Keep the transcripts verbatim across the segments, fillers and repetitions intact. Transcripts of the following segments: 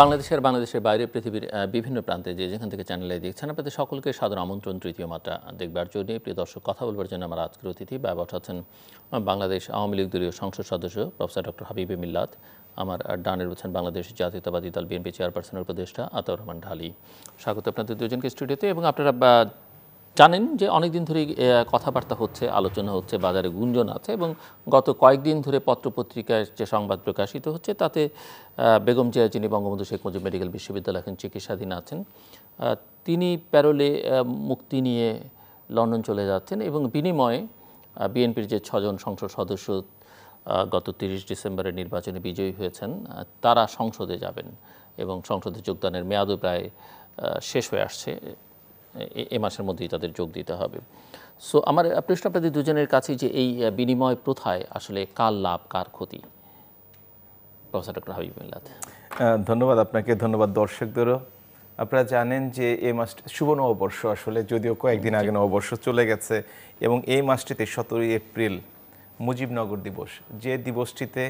বাংলাদেশের বাংলাদেশের বাইরে পৃথিবীর বিভিন্ন প্রান্তে যে যেখান থেকে চ্যানেলে দেখছেন আপনাদের সকলকে সাদর আমন্ত্রণ তৃতীয় মাত্রা দেখবার জন্য। প্রিয় দর্শক, কথা বলবার জন্য আমার আজকের অতিথি ব্যবহার আছেন বাংলাদেশ আওয়ামী লীগ দলীয় সংসদ সদস্য প্রফেসর ডক্টর হাবিবে মিল্লাত। আমার ডানে রয়েছেন বাংলাদেশ জাতীয়তাবাদী দল বিএনপি চেয়ারপারসনের উপদেষ্টা আতাউর রহমান ঢালি। স্বাগত আপনাদের দুজনকে স্টুডিওতে। এবং আপনারা জানেন যে অনেকদিন ধরে কথাবার্তা হচ্ছে, আলোচনা হচ্ছে, বাজারে গুঞ্জন আছে এবং গত কয়েকদিন ধরে পত্রপত্রিকায় যে সংবাদ প্রকাশিত হচ্ছে তাতে বেগম জিয়া, যিনি বঙ্গবন্ধু শেখ মুজিব মেডিকেল বিশ্ববিদ্যালয়ে এখন চিকিৎসাধীন আছেন, তিনি প্যারোলে মুক্তি নিয়ে লন্ডন চলে যাচ্ছেন এবং বিনিময়ে বিএনপির যে ছজন সংসদ সদস্য গত তিরিশ ডিসেম্বরের নির্বাচনে বিজয়ী হয়েছেন তারা সংসদে যাবেন এবং সংসদে যোগদানের মেয়াদও প্রায় শেষ হয়ে আসছে, এ মাসের মধ্যেই তাদের যোগ দিতে হবে। সো আমার প্রশ্ন আপনাদের দুজনের কাছে যে এই বিনিময় প্রথায় আসলে কার লাভ কার ক্ষতি? প্রফেসর ডক্টর হাবিবে মিল্লাত। ধন্যবাদ আপনাকে, ধন্যবাদ দর্শকদেরও। আপনারা জানেন যে এই মাস শুভ নববর্ষ, আসলে যদিও কয়েকদিন আগে নববর্ষ চলে গেছে, এবং এই মাসটিতে সতেরোই এপ্রিল মুজিবনগর দিবস, যে দিবসটিতে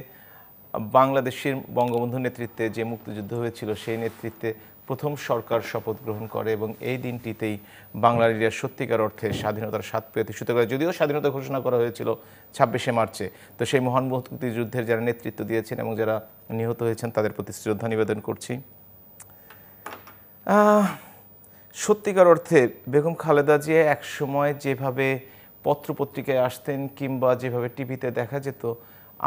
বাংলাদেশের বঙ্গবন্ধু নেতৃত্বে যে মুক্তিযুদ্ধ হয়েছিল সেই নেতৃত্বে প্রথম সরকার শপথ গ্রহণ করে এবং এই দিনটিতেই বাঙালিরা সত্যিকার অর্থে স্বাধীনতার স্বাদ প্রতিষ্ঠিত করে। যদিও স্বাধীনতা ঘোষণা করা হয়েছিল ছাব্বিশে মার্চে, তো সেই মহান মুক্তিযুদ্ধের যারা নেতৃত্ব দিয়েছেন এবং যারা নিহত হয়েছেন তাদের প্রতি শ্রদ্ধা নিবেদন করছি। সত্যিকার অর্থে বেগম খালেদা জিয়া একসময় যেভাবে পত্রপত্রিকায় আসতেন কিংবা যেভাবে টিভিতে দেখা যেত,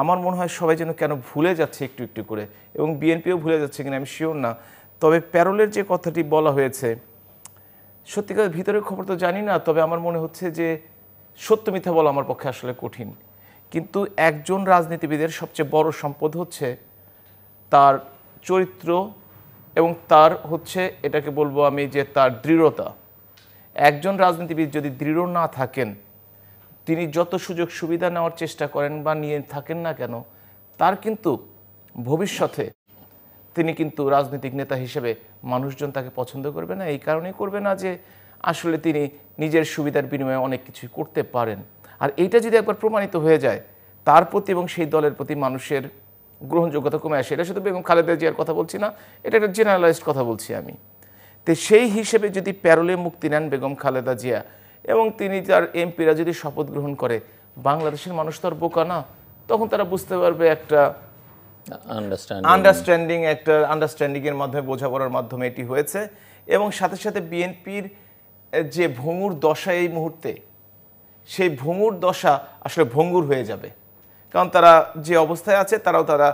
আমার মনে হয় সবাই যেন কেন ভুলে যাচ্ছে একটু একটু করে, এবং বিএনপিও ভুলে যাচ্ছে কিনা আমি শিওর না। তবে প্যারোলের যে কথাটি বলা হয়েছে, সত্যিকার ভিতরের খবর তো জানি না, তবে আমার মনে হচ্ছে যে সত্য মিথ্যা বলা আমার পক্ষে আসলে কঠিন, কিন্তু একজন রাজনীতিবিদের সবচেয়ে বড় সম্পদ হচ্ছে তার চরিত্র এবং তার হচ্ছে এটাকে বলবো আমি যে তার দৃঢ়তা। একজন রাজনীতিবিদ যদি দৃঢ় না থাকেন, তিনি যত সুযোগ সুবিধা নেওয়ার চেষ্টা করেন বা নিয়ে থাকেন না কেন, তার কিন্তু ভবিষ্যতে তিনি কিন্তু রাজনৈতিক নেতা হিসেবে মানুষজন তাকে পছন্দ করবে না। এই কারণেই করবে না যে আসলে তিনি নিজের সুবিধার বিনিময়ে অনেক কিছু করতে পারেন। আর এইটা যদি একবার প্রমাণিত হয়ে যায়, তার প্রতি এবং সেই দলের প্রতি মানুষের গ্রহণযোগ্যতা কমে আসে। এটা শুধু বেগম খালেদা জিয়ার কথা বলছি না, এটা একটা জেনারেলাইজড কথা বলছি আমি। তো সেই হিসেবে যদি প্যারোলে মুক্তি নেন বেগম খালেদা জিয়া এবং তিনি তার এমপিরা যদি শপথ গ্রহণ করে, বাংলাদেশের মানুষ তো আর বোকা না, তখন তারা বুঝতে পারবে একটা আন্ডারস্ট্যান্ডিং একটা আন্ডারস্ট্যান্ডিংয়ের মাধ্যমে, বোঝাপড়ার মাধ্যমে এটি হয়েছে। এবং সাথে সাথে বিএনপির যে ভঙ্গুর দশা এই মুহূর্তে, সেই ভঙ্গুর দশা আসলে ভঙ্গুর হয়ে যাবে, কারণ তারা যে অবস্থায় আছে তারাও তারা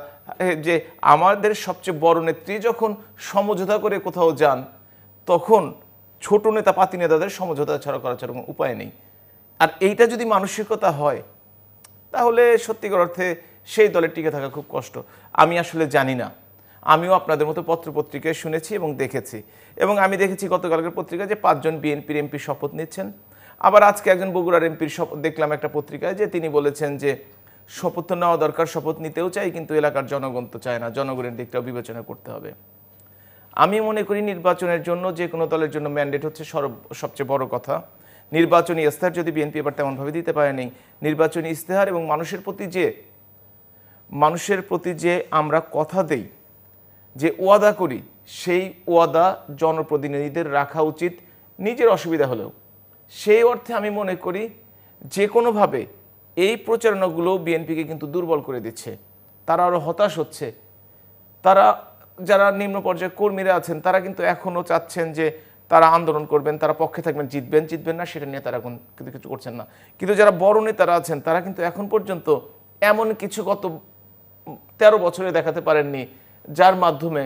যে আমাদের সবচেয়ে বড় নেত্রী যখন সমঝোতা করে কোথাও যান, তখন ছোট নেতা পাতি নেতাদের সমঝোতা ছাড়া করা ছাড়া কোনো উপায় নেই। আর এইটা যদি মানসিকতা হয়, তাহলে সত্যিকার অর্থে সেই দলের টিকে থাকা খুব কষ্ট। আমি আসলে জানি না, আমিও আপনাদের মতো পত্রপত্রিকায় শুনেছি এবং দেখেছি, এবং আমি দেখেছি গতকালকের পত্রিকায় যে পাঁচজন বিএনপির এমপি শপথ নিচ্ছেন। আবার আজকে একজন বগুড়ার এমপির শপথ দেখলাম একটা পত্রিকায়, যে তিনি বলেছেন যে শপথ তো নেওয়া দরকার, শপথ নিতেও চাই, কিন্তু এলাকার জনগণ তো চায় না, জনগণের দিকটাও বিবেচনা করতে হবে। আমি মনে করি নির্বাচনের জন্য যে কোনো দলের জন্য ম্যান্ডেট হচ্ছে সর্ব সবচেয়ে বড় কথা। নির্বাচনী ইস্তেহার যদি বিএনপি এবার তেমনভাবে দিতে পারেনি, নির্বাচনী ইস্তেহার এবং মানুষের প্রতি যে মানুষের প্রতি যে আমরা কথা দেই, যে ওয়াদা করি, সেই ওয়াদা জনপ্রতিনিধিদের রাখা উচিত, নিজের অসুবিধা হলেও। সেই অর্থে আমি মনে করি যে কোনোভাবে এই প্রচারণাগুলো বিএনপিকে কিন্তু দুর্বল করে দিচ্ছে। তারা আরও হতাশ হচ্ছে। তারা যারা নিম্ন পর্যায়ে কর্মীরা আছেন তারা কিন্তু এখনও চাচ্ছেন যে তারা আন্দোলন করবেন, তারা পক্ষে থাকবেন, জিতবেন জিতবেন না সেটা নিয়ে তারা এখন কিন্তু কিছু করছেন না। কিন্তু যারা বড় নেতারা আছেন তারা কিন্তু এখন পর্যন্ত এমন কিছু গত তেরো বছরে দেখাতে পারেননি যার মাধ্যমে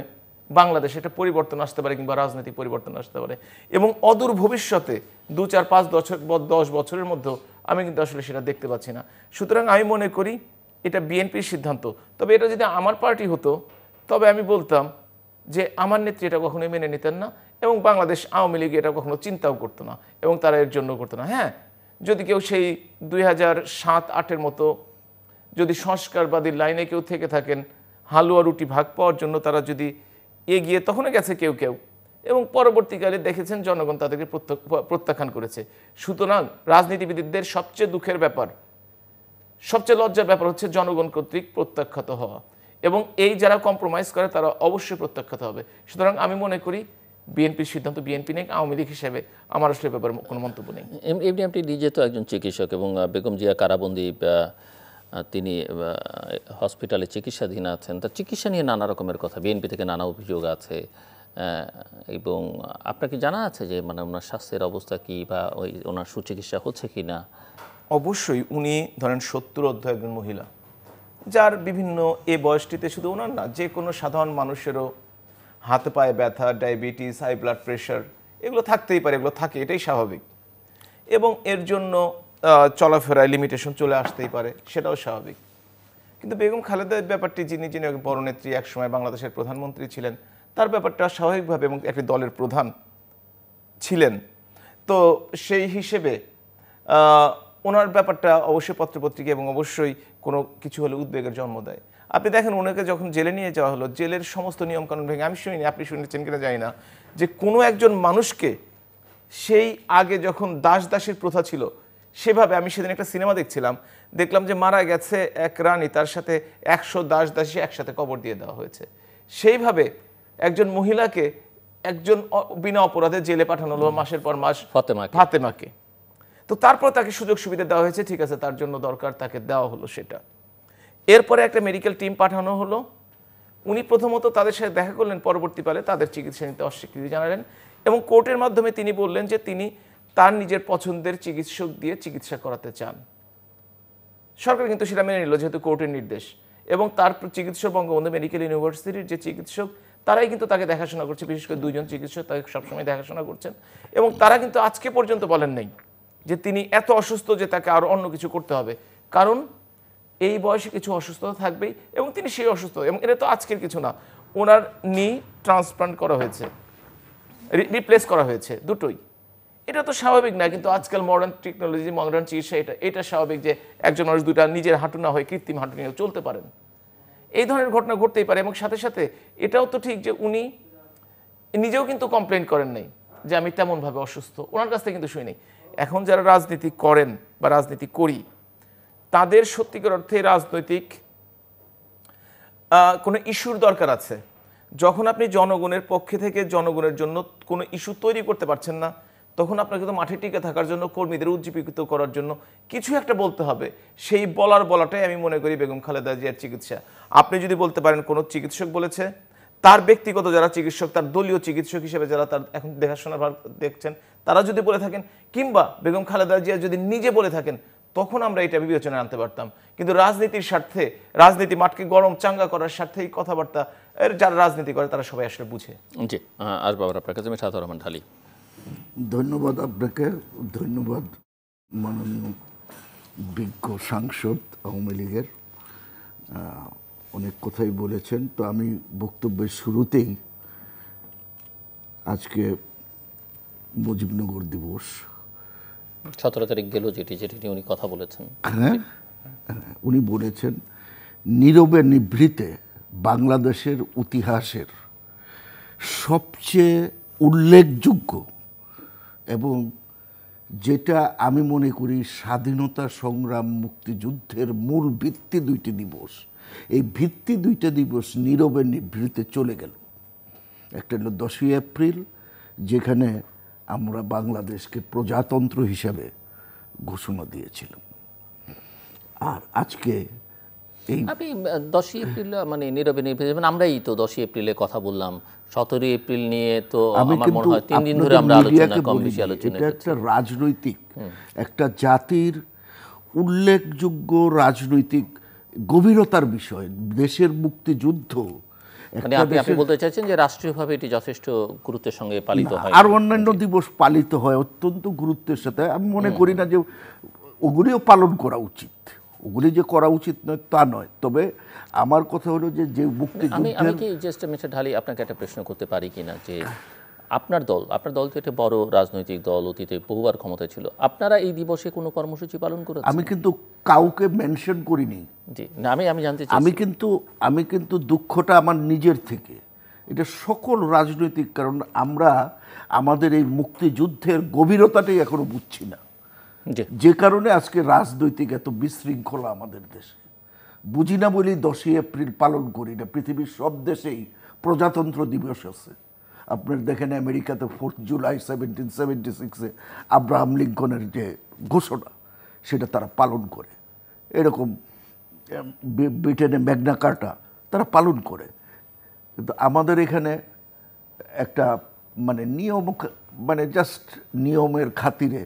বাংলাদেশে একটা পরিবর্তন আসতে পারে কিংবা রাজনৈতিক পরিবর্তন আসতে পারে। এবং অদূর ভবিষ্যতে দু চার পাঁচ বছর দশ বছরের মধ্যেও আমি কিন্তু আসলে সেটা দেখতে পাচ্ছি না। সুতরাং আমি মনে করি এটা বিএনপির সিদ্ধান্ত। তবে এটা যদি আমার পার্টি হতো তবে আমি বলতাম যে আমার নেত্রী এটা কখনোই মেনে নিতেন না, এবং বাংলাদেশ আওয়ামী লীগ এটা কখনো চিন্তাও করতো না এবং তারা এর জন্য করতো না। হ্যাঁ, যদি কেউ সেই দুই হাজার সাত আটের মতো যদি সংস্কারবাদীর লাইনে কেউ থেকে থাকেন, হালুয়া রুটি ভাগ পাওয়ার জন্য তারা যদি এগিয়ে, তখনও গেছে কেউ কেউ, এবং পরবর্তীকালে দেখেছেন জনগণ তাদেরকে প্রত্যাখ্যান করেছে। সুতরাং রাজনীতিবিদদের সবচেয়ে দুঃখের ব্যাপার, সবচেয়ে লজ্জার ব্যাপার হচ্ছে জনগণ কর্তৃক প্রত্যাখ্যাত হওয়া। এবং এই যারা কম্প্রোমাইজ করে তারা অবশ্যই প্রত্যাখ্যাত হবে। সুতরাং আমি মনে করি বিএনপির সিদ্ধান্ত বিএনপি নেই, আওয়ামী লীগ হিসেবে আমার আসলে ব্যাপারে কোনো মন্তব্য নেই। এমডি এমটি নিজে তো একজন চিকিৎসক এবং বেগম জিয়া কারাবন্দী, তিনি হসপিটালে চিকিৎসাধীন আছেন, তার চিকিৎসা নিয়ে নানা রকমের কথা বিএনপি থেকে নানা অভিযোগ আছে। এবং আপনার কি জানা আছে যে মানে ওনার স্বাস্থ্যের অবস্থা কি বা ওই ওনার সুচিকিৎসা হচ্ছে কি না? অবশ্যই উনি ধরেন সত্তর অধ্যায় একজন মহিলা, যার বিভিন্ন এ বয়সটিতে শুধু ওনার না যে কোনো সাধারণ মানুষেরও হাত পায়ে ব্যথা, ডায়াবেটিস, হাই ব্লাড প্রেশার এগুলো থাকতেই পারে, এগুলো থাকে, এটাই স্বাভাবিক। এবং এর জন্য চলাফেরায় লিমিটেশন চলে আসতেই পারে, সেটাও স্বাভাবিক। কিন্তু বেগম খালেদার ব্যাপারটি, যিনি যিনি বড় নেত্রী একসময় বাংলাদেশের প্রধানমন্ত্রী ছিলেন, তার ব্যাপারটা স্বাভাবিকভাবে এবং একটি দলের প্রধান ছিলেন, তো সেই হিসেবে ওনার ব্যাপারটা অবশ্যই পত্রপত্রিকা এবং অবশ্যই কোনো কিছু হলে উদ্বেগের জন্ম দেয়। আপনি দেখেন ওনাকে যখন জেলে নিয়ে যাওয়া হলো, জেলের সমস্ত নিয়মকানুন ভেঙে, আমি শুনিনি আপনি শুনেছেন কিনা জানি না, যে কোনো একজন মানুষকে সেই আগে যখন দাস দাসের প্রথা ছিল সেভাবে, আমি সেদিন একটা সিনেমা দেখছিলাম, দেখলাম যে মারা গেছে এক রানী, তার সাথে একশো দাস দাসী একসাথে কবর দিয়ে দেওয়া হয়েছে। সেইভাবে একজন মহিলাকে একজন বিনা অপরাধে জেলে পাঠানো হলো মাসের পর মাস, ফাতেমাকে। তো তারপর তাকে সুযোগ সুবিধা দেওয়া হয়েছে, ঠিক আছে, তার জন্য দরকার তাকে দেওয়া হলো সেটা। এরপরে একটা মেডিকেল টিম পাঠানো হলো, উনি প্রথমত তাদের সাথে দেখা করলেন, পরবর্তীকালে তাদের চিকিৎসা নিতে অস্বীকৃতি জানালেন এবং কোর্টের মাধ্যমে তিনি বললেন যে তিনি তার নিজের পছন্দের চিকিৎসক দিয়ে চিকিৎসা করাতে চান। সরকার কিন্তু সেটা মেনে নিল যেহেতু কোর্টের নির্দেশ, এবং তার চিকিৎসক বঙ্গবন্ধু মেডিকেল ইউনিভার্সিটির যে চিকিৎসক তারাই কিন্তু তাকে দেখাশোনা করছে, বিশেষ করে দুজন চিকিৎসক তাকে সবসময় দেখাশোনা করছেন এবং তারা কিন্তু আজকে পর্যন্ত বলেন নাই যে তিনি এত অসুস্থ যে তাকে আরও অন্য কিছু করতে হবে, কারণ এই বয়সে কিছু অসুস্থতা থাকবেই এবং তিনি সেই অসুস্থ, এবং এটা তো আজকের কিছু না। ওনার নি ট্রান্সপ্লান্ট করা হয়েছে, রিপ্লেস করা হয়েছে, দুটোই। এটা তো স্বাভাবিক না, কিন্তু আজকাল মডার্ন টেকনোলজি, মডার্ন চিকিৎসা, এটা এটা স্বাভাবিক যে একজন মানুষ দুটা নিজের হাঁটু না হয়ে কৃত্রিম হাঁটু নিয়েও চলতে পারেন। এই ধরনের ঘটনা ঘটতেই পারে। এবং সাথে সাথে এটাও তো ঠিক যে উনি নিজেও কিন্তু কমপ্লেন করেন নাই যে আমি তেমনভাবে অসুস্থ, ওনার কাছ থেকে কিন্তু শুনি নাই। এখন যারা রাজনীতি করেন বা রাজনীতি করি তাদের সত্যিকার অর্থে রাজনৈতিক কোনো ইস্যুর দরকার আছে। যখন আপনি জনগণের পক্ষে থেকে জনগণের জন্য কোনো ইস্যু তৈরি করতে পারছেন না, তখন আপনাকে তো মাঠে টিকে থাকার জন্য, কর্মীদের উজ্জীবিত করার জন্য কিছু একটা বলতে হবে। সেই বলার বলাটাই আমি মনে করি বেগম খালেদা জিয়ার চিকিৎসা। আপনি যদি বলতে পারেন কোনো চিকিৎসক বলেছে, তার ব্যক্তিগত যারা চিকিৎসক, তার দলীয় চিকিৎসক হিসেবে যারা তার এখন দেখাশোনা দেখছেন, তারা যদি বলে থাকেন, কিংবা বেগম খালেদা জিয়া যদি নিজে বলে থাকেন, তখন আমরা এটা বিবেচনায় আনতে পারতাম। কিন্তু রাজনীতির স্বার্থে, রাজনীতি মাঠকে গরম চাঙ্গা করার স্বার্থে এই কথাবার্তা যারা রাজনীতি করে তারা সবাই আসলে বুঝে। জি, আর বাবার আপনার কাছে মিঠাত রহমান ঢালি। ধন্যবাদ আপনাকে, ধন্যবাদ মাননীয় বিজ্ঞ সাংসদ আওয়ামী লীগের, অনেক কথাই বলেছেন। তো আমি বক্তব্যের শুরুতেই, আজকে মুজিবনগর দিবস, সতেরো তারিখ গেল, যেটি যেটি নিয়ে উনি কথা বলেছেন, হ্যাঁ উনি বলেছেন নীরবে নিভৃতে বাংলাদেশের ইতিহাসের সবচেয়ে উল্লেখযোগ্য এবং যেটা আমি মনে করি স্বাধীনতা সংগ্রাম মুক্তিযুদ্ধের মূল ভিত্তি দুইটি দিবস, এই ভিত্তি দুইটা দিবস নীরবে নিভৃতে চলে গেল। একটা হলো দশই এপ্রিল, যেখানে আমরা বাংলাদেশকে প্রজাতন্ত্র হিসাবে ঘোষণা দিয়েছিলাম, আর আজকে এই দশই এপ্রিল মানে নীরবে নিভৃতে, মানে আমরাই তো দশই এপ্রিলে কথা বললাম, সতেরোই এপ্রিল নিয়ে তো আমার মনে হয় তিন দিন ধরে আমরা আলোচনা করেছি। এটা একটা রাজনৈতিক, একটা জাতির উল্লেখযোগ্য রাজনৈতিক গভীরতার বিষয়, দেশের মুক্তিযুদ্ধ। মানে আপনি আপনি বলতে চাইছেন যে রাষ্ট্রীয়ভাবে এটি যথেষ্ট গুরুত্বের সঙ্গে পালিত হয়, আর অন্যান্য দিবস পালিত হয় অত্যন্ত গুরুত্বের সাথে। আমি মনে করি না যে ওগুলিও পালন করা উচিত, ওগুলি যে করা উচিত নয় তা নয়, তবে আমার কথা হলো যে যে মুক্তিযুদ্ধ। আমি কি জাস্ট মিস্টার ঢালি আপনাকে একটা প্রশ্ন করতে পারি কিনা, যে আপনার দল, আপনার দল তো একটা বড় রাজনৈতিক দল, অতীতে বহুবার ক্ষমতায় ছিল, আপনারা এই দিবসে কোনো কর্মসূচি পালন করেন? আমি কিন্তু কাউকে মেনশন করিনি। জি না, আমি আমি জানতে চাই। আমি কিন্তু আমি কিন্তু দুঃখটা আমার নিজের থেকে, এটা সকল রাজনৈতিক, কারণ আমরা আমাদের এই মুক্তিযুদ্ধের গভীরতাটাই এখনো বুঝছি না, যে কারণে আজকে রাজনৈতিক এত বিশৃঙ্খলা আমাদের দেশে। বুঝি না বলি দশই এপ্রিল পালন করি না। পৃথিবীর সব দেশেই প্রজাতন্ত্র দিবস আছে। আপনার দেখেন আমেরিকাতে ফোর্থ জুলাই সেভেন্টিন সেভেন্টি সিক্সে আব্রাহাম লিঙ্কনের যে ঘোষণা সেটা তারা পালন করে, এরকম ব্রিটেনে ম্যাগনা কার্টা তারা পালন করে। কিন্তু আমাদের এখানে একটা মানে নিয়ম মানে জাস্ট নিয়মের খাতিরে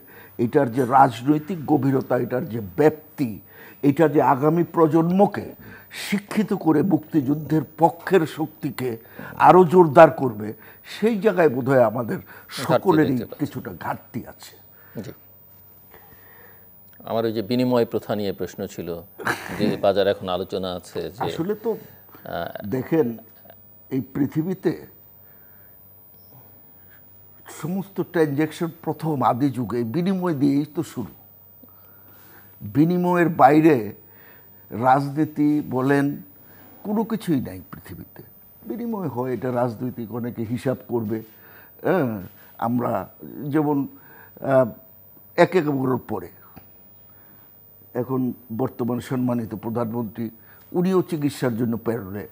এটার যে রাজনৈতিক গভীরতা, এটার যে ব্যাপ্তি, এটা যে আগামী প্রজন্মকে শিক্ষিত করে মুক্তিযুদ্ধের পক্ষের শক্তিকে আরও জোরদার করবে, সেই জায়গায় বোধহয় আমাদের সকলেরই কিছুটা ঘাটতি আছে। আমার ওই যে বিনিময় প্রথা নিয়ে প্রশ্ন ছিল, যে বাজার এখন আলোচনা আছে, আসলে তো দেখেন এই পৃথিবীতে সমস্ত ট্রানজ্যাকশন প্রথম আদি যুগে বিনিময় দিয়েই তো শুরু। বিনিময়ের বাইরে রাজনীতি বলেন কোনো কিছুই নাই পৃথিবীতে। বিনিময় হয়, এটা রাজনৈতিক অনেকে হিসাব করবে। আমরা যেমন এক এক বছর পরে এখন বর্তমান সম্মানিত প্রধানমন্ত্রী উনিও চিকিৎসার জন্য পেরোলে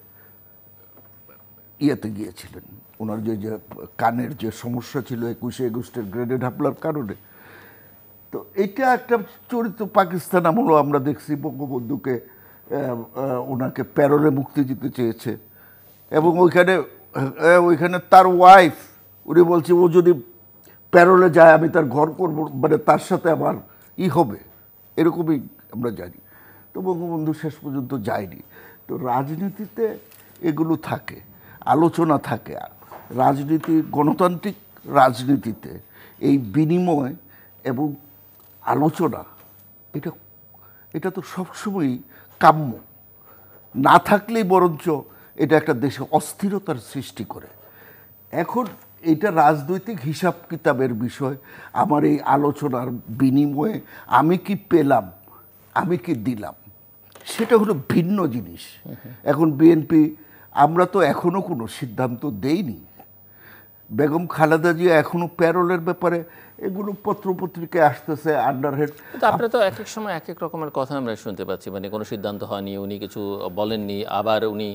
ইয়েতে গিয়েছিলেন। ওনার যে যে কানের যে সমস্যা ছিল একুশে আগস্টের গ্রেনেড হামলার কারণে, তো এটা একটা চরিত্র পাকিস্তান আমলও আমরা দেখছি বঙ্গবন্ধুকে ওনাকে প্যারোলে মুক্তি দিতে চেয়েছে, এবং ওইখানে ওইখানে তার ওয়াইফ উনি বলছে ও যদি প্যারোলে যায় আমি তার ঘর করব, মানে তার সাথে আমার ই হবে, এরকমই আমরা জানি। তো বঙ্গবন্ধু শেষ পর্যন্ত যায়নি। তো রাজনীতিতে এগুলো থাকে, আলোচনা থাকে। রাজনীতি গণতান্ত্রিক রাজনীতিতে এই বিনিময় এবং আলোচনা এটা এটা তো সবসময়ই কাম্য না থাকলেই বরঞ্চ এটা একটা দেশে অস্থিরতার সৃষ্টি করে। এখন এটা রাজনৈতিক হিসাব কিতাবের বিষয়। আমার এই আলোচনার বিনিময়ে আমি কি পেলাম, আমি কি দিলাম, সেটা হলো ভিন্ন জিনিস। এখন বিএনপি আমরা তো এখনও কোনো সিদ্ধান্ত দেইনি। বেগম খালেদা জিয়া এখনও প্যারোলের ব্যাপারে এগুলো পত্রপত্রিকায় আসতেছে আন্ডারহেড। আপনারা তো এক এক সময় এক এক রকমের কথা আমরা শুনতে পাচ্ছি, মানে কোনো সিদ্ধান্ত হয়নি, উনি কিছু বলেননি। আবার উনি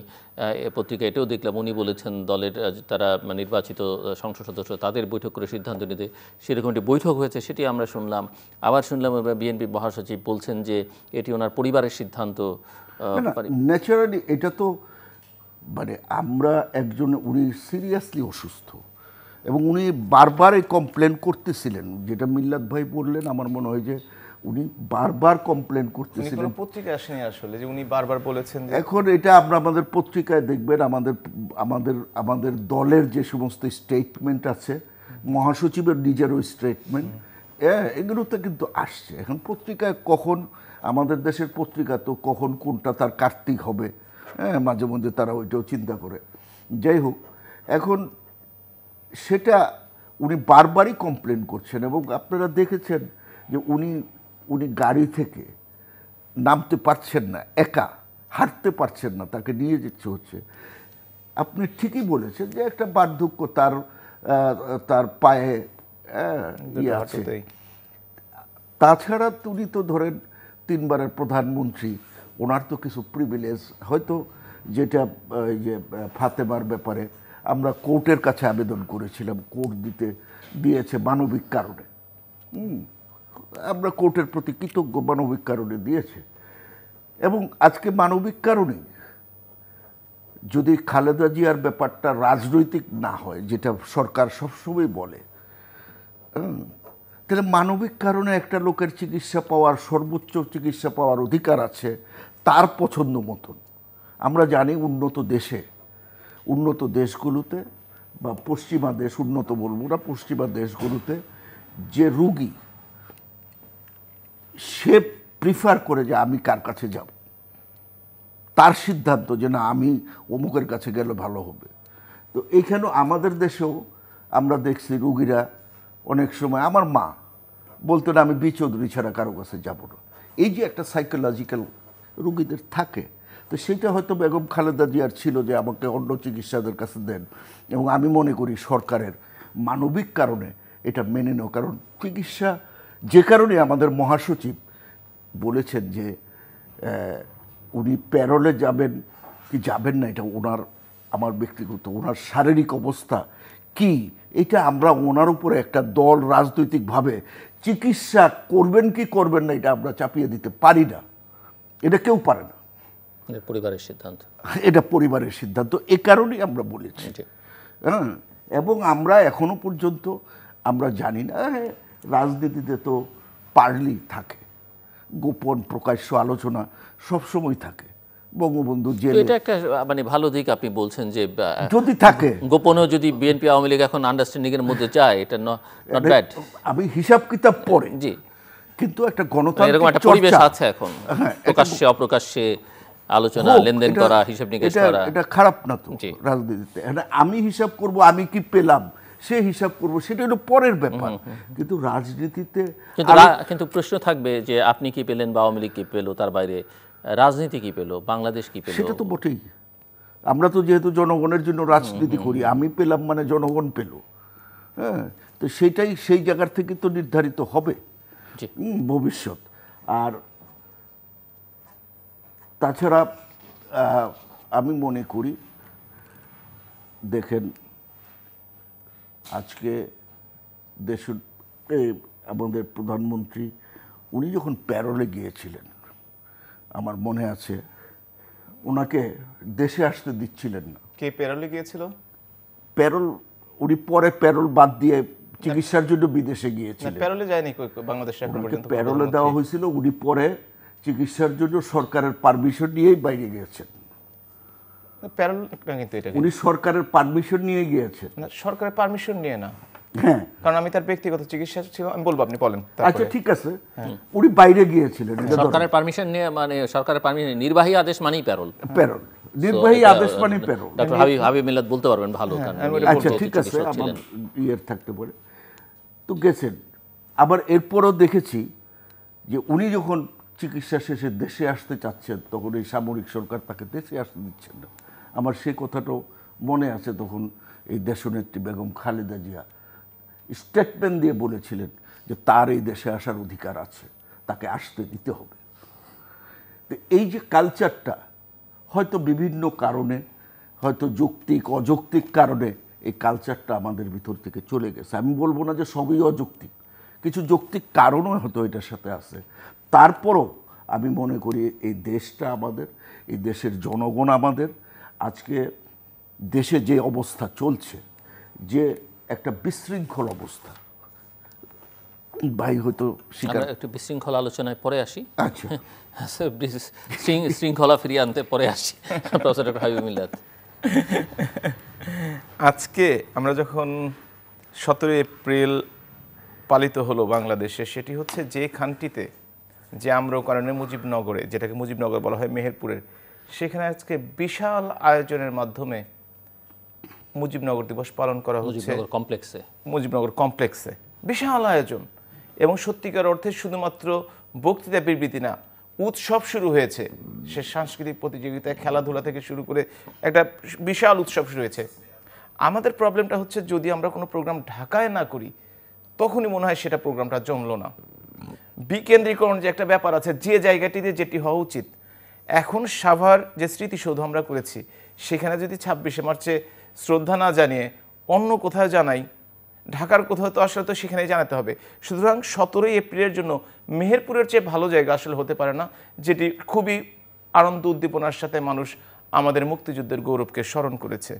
পত্রিকা এটাও দেখলাম উনি বলেছেন দলের তারা নির্বাচিত সংসদ সদস্য তাদের বৈঠক করে সিদ্ধান্ত নিতে, সেরকম একটি বৈঠক হয়েছে সেটি আমরা শুনলাম। আবার শুনলাম বিএনপি মহাসচিব বলছেন যে এটি ওনার পরিবারের সিদ্ধান্ত। ন্যাচারালি এটা তো মানে আমরা একজন উনি সিরিয়াসলি অসুস্থ এবং উনি বারবার এই কমপ্লেন করতেছিলেন, যেটা মিল্লাত ভাই বললেন। আমার মনে হয় যে উনি বারবার কমপ্লেন করতেছিলেন, পত্রিকা আসেনি আসলে যে উনি বারবার বলেছেন। এখন এটা আমরা আমাদের পত্রিকায় দেখবেন, আমাদের আমাদের আমাদের দলের যে সমস্ত স্টেটমেন্ট আছে, মহাসচিবের নিজেরও স্টেটমেন্ট, এগুলোতে কিন্তু আসছে। এখন পত্রিকায় কখন আমাদের দেশের পত্রিকা তো কখন কোনটা তার কার্তিক হবে, হ্যাঁ মাঝে মধ্যে তারা ওইটাও চিন্তা করে। যাই হোক, এখন সেটা উনি বারবারই কমপ্লেন করছেন এবং আপনারা দেখেছেন যে উনি উনি গাড়ি থেকে নামতে পারছেন না, একা হাঁটতে পারছেন না, তাকে নিয়ে যেতে হচ্ছে। আপনি ঠিকই বলেছেন যে একটা বার্ধক্য, তার তার পায়ে ইয়ে আছে। তাছাড়া উনি তো ধরেন তিনবারের প্রধানমন্ত্রী, ওনার তো কিছু প্রিভিলেজ হয়তো, যেটা যে ফাতেমার ব্যাপারে আমরা কোর্টের কাছে আবেদন করেছিলাম, কোর্ট দিতে দিয়েছে মানবিক কারণে। আমরা কোর্টের প্রতি কৃতজ্ঞ, মানবিক কারণে দিয়েছে। এবং আজকে মানবিক কারণে যদি খালেদা জিয়ার ব্যাপারটা রাজনৈতিক না হয়, যেটা সরকার সবসময় বলে, তাহলে মানবিক কারণে একটা লোকের চিকিৎসা পাওয়ার, সর্বোচ্চ চিকিৎসা পাওয়ার অধিকার আছে তার পছন্দ মতন। আমরা জানি উন্নত দেশে, উন্নত দেশগুলোতে বা পশ্চিমা দেশ, উন্নত বলবো না, পশ্চিমা দেশগুলোতে যে রুগী সে প্রিফার করে যে আমি কার কাছে যাব, তার সিদ্ধান্ত যে না আমি অমুকের কাছে গেলে ভালো হবে। তো এইখানেও আমাদের দেশেও আমরা দেখছি রুগীরা অনেক সময়, আমার মা বলতো না আমি বি চৌধুরী ছাড়া কারো কাছে যাব না, এই যে একটা সাইকোলজিক্যাল রুগীদের থাকে। তো সেটা হয়তো বেগম খালেদা জিয়ার ছিল যে আমাকে অন্য চিকিৎসাদের কাছে দেন, এবং আমি মনে করি সরকারের মানবিক কারণে এটা মেনে নেওয়া। কারণ চিকিৎসা যে কারণে আমাদের মহাসচিব বলেছেন যে उन्हीं पैरोले जाबेन कि जाबेन नहीं था उनार अमार व्यक्तिगत उनार शारीरिक अवस्था कि इतना अम्रा उनार ऊपर एक ता दौल राजनीतिक भावे चिकित्सा कोर्बन की कोर्बन नहीं था अम्रा चापिया दिते पारी ना इधर क्यों पारे ना इधर पूरी बारे सिद्धांत इधर पूरी बारे सिद्धांत तो एक कारोनी अम्रा बोले थे ना एवं अम्रा एकोनो पुर्जन तो अम्रा जानी ना राजनीति दे तो पार्ली थाके गोपन प्रकाश आलोचना सब समय थाके বঙ্গবন্ধু জেলে এটা একটা মানে ভালো দিক আপনি বলছেন যে যদি থাকে গোপনে যদি বিএনপি আওয়ামী লীগ এখন আন্ডারস্ট্যান্ডিং এর মধ্যে যায় এটা নট ব্যাড আমি হিসাব কিতাব পড়ে জি কিন্তু একটা গণতান্ত্রিক এরকম একটা পরিবেশ আছে এখন প্রকাশ্যে অপ্রকাশ্যে আলোচনা লেনদেন করা হিসাব নিকেশ করা এটা খারাপ না তো রাজনীতিতে মানে আমি হিসাব করব আমি কি পেলাম সেই হিসাব করব সেটা হলো পরের ব্যাপার কিন্তু রাজনীতিতে কিন্তু প্রশ্ন থাকবে যে আপনি কি পেলেন বা আওয়ামী লীগ কি পেল তার বাইরে রাজনীতি কি পেলো বাংলাদেশ কি পেলো সেটা তো বটেই আমরা তো যেহেতু জনগণের জন্য রাজনীতি করি আমি পেলাম মানে জনগণ পেলো হ্যাঁ তো সেটাই সেই জায়গা থেকে তো নির্ধারিত হবে জি ভবিষ্যৎ আর তাছাড়া আমি মনে করি দেখেন আজকে দেশের আমাদের প্রধানমন্ত্রী উনি যখন প্যারোলে গিয়েছিলেন আমার মনে আছে উনাকে দেশে আসতে দিচ্ছিলেন না কে প্যারোলে গিয়েছিল প্যারোল উনি পরে প্যারোল বাদ দিয়ে চিকিৎসার জন্য বিদেশে গিয়েছিলেন প্যারোলে যায়নি বাংলাদেশে এখন পর্যন্ত প্যারোলে দেওয়া হয়েছিল উনি পরে চিকিৎসার জন্য সরকারের পারমিশন নিয়েই বাইরে গিয়েছেন প্যারোল কিন্তু এটা উনি সরকারের পারমিশন নিয়ে গিয়েছেন না সরকারের পারমিশন নিয়ে না হ্যাঁ কারণ আমি তার ব্যক্তিগত চিকিৎসা ছিল আমি বলবো আপনি বলেন আচ্ছা ঠিক আছে উনি বাইরে গিয়েছিলেন সরকারের পারমিশন নিয়ে মানে সরকারের পারমিশন নির্বাহী আদেশ মানেই প্যারোল প্যারোল নির্বাহী আদেশ মানেই প্যারোল ডক্টর হাবিব হাবিব মিল্লাত বলতে পারবেন ভালো কারণ আচ্ছা ঠিক আছে আমার ইয়ার থাকতে পারে তো গেছেন আবার এরপরও দেখেছি যে উনি যখন চিকিৎসা শেষে দেশে আসতে চাচ্ছেন তখন এই সামরিক সরকার তাকে দেশে আসতে দিচ্ছেন না আমার সেই কথাটাও মনে আছে তখন এই দেশনেত্রী বেগম খালেদা জিয়া স্টেটমেন্ট দিয়ে বলেছিলেন যে তার এই দেশে আসার অধিকার আছে তাকে আসতে দিতে হবে তো এই যে কালচারটা হয়তো বিভিন্ন কারণে হয়তো যৌক্তিক অযৌক্তিক কারণে এই কালচারটা আমাদের ভিতর থেকে চলে গেছে আমি বলবো না যে সবই অযৌক্তিক কিছু যৌক্তিক কারণও হয়তো এটার সাথে আছে তারপরও আমি মনে করি এই দেশটা আমাদের এই দেশের জনগণ আমাদের আজকে দেশে যে অবস্থা চলছে যে একটা বিশৃঙ্খল অবস্থা ভাই হয়তো শিকার একটা বিশৃঙ্খল আলোচনায় পরে আসি আচ্ছা স্যার বিশৃঙ্খলা ফিরিয়ে আনতে পরে আসি প্রফেসর ডক্টর হাবিব মিল্লাত আজকে আমরা যখন সতেরোই এপ্রিল পালিত হলো বাংলাদেশে সেটি হচ্ছে যে খানটিতে যে আমরাও কারণে মুজিবনগরে যেটাকে মুজিবনগর বলা হয় মেহেরপুরের সেখানে আজকে বিশাল আয়োজনের মাধ্যমে মুজিবনগর দিবস পালন করা হচ্ছে মুজিবনগর কমপ্লেক্সে মুজিবনগর কমপ্লেক্সে বিশাল আয়োজন এবং সত্যিকার অর্থে শুধুমাত্র বক্তৃতা বিবৃতি না উৎসব শুরু হয়েছে সে সাংস্কৃতিক প্রতিযোগিতা খেলাধুলা থেকে শুরু করে একটা বিশাল উৎসব শুরু হয়েছে আমাদের প্রবলেমটা হচ্ছে যদি আমরা কোনো প্রোগ্রাম ঢাকায় না করি তখনই মনে হয় সেটা প্রোগ্রামটা জমলো না বিকেন্দ্রীকরণ যে একটা ব্যাপার আছে যে জায়গাটিতে যেটি হওয়া উচিত এখন সাভার যে স্মৃতিসৌধ আমরা করেছি সেখানে যদি ছাব্বিশে মার্চে শ্রদ্ধা না জানিয়ে অন্য কোথাও জানাই ঢাকার কোথাও তো আসলে তো সেখানেই জানাতে হবে সুতরাং সতেরোই এপ্রিলের জন্য মেহেরপুরের চেয়ে ভালো জায়গা আসলে হতে পারে না যেটি খুবই আনন্দ উদ্দীপনার সাথে মানুষ আমাদের মুক্তিযুদ্ধের গৌরবকে স্মরণ করেছে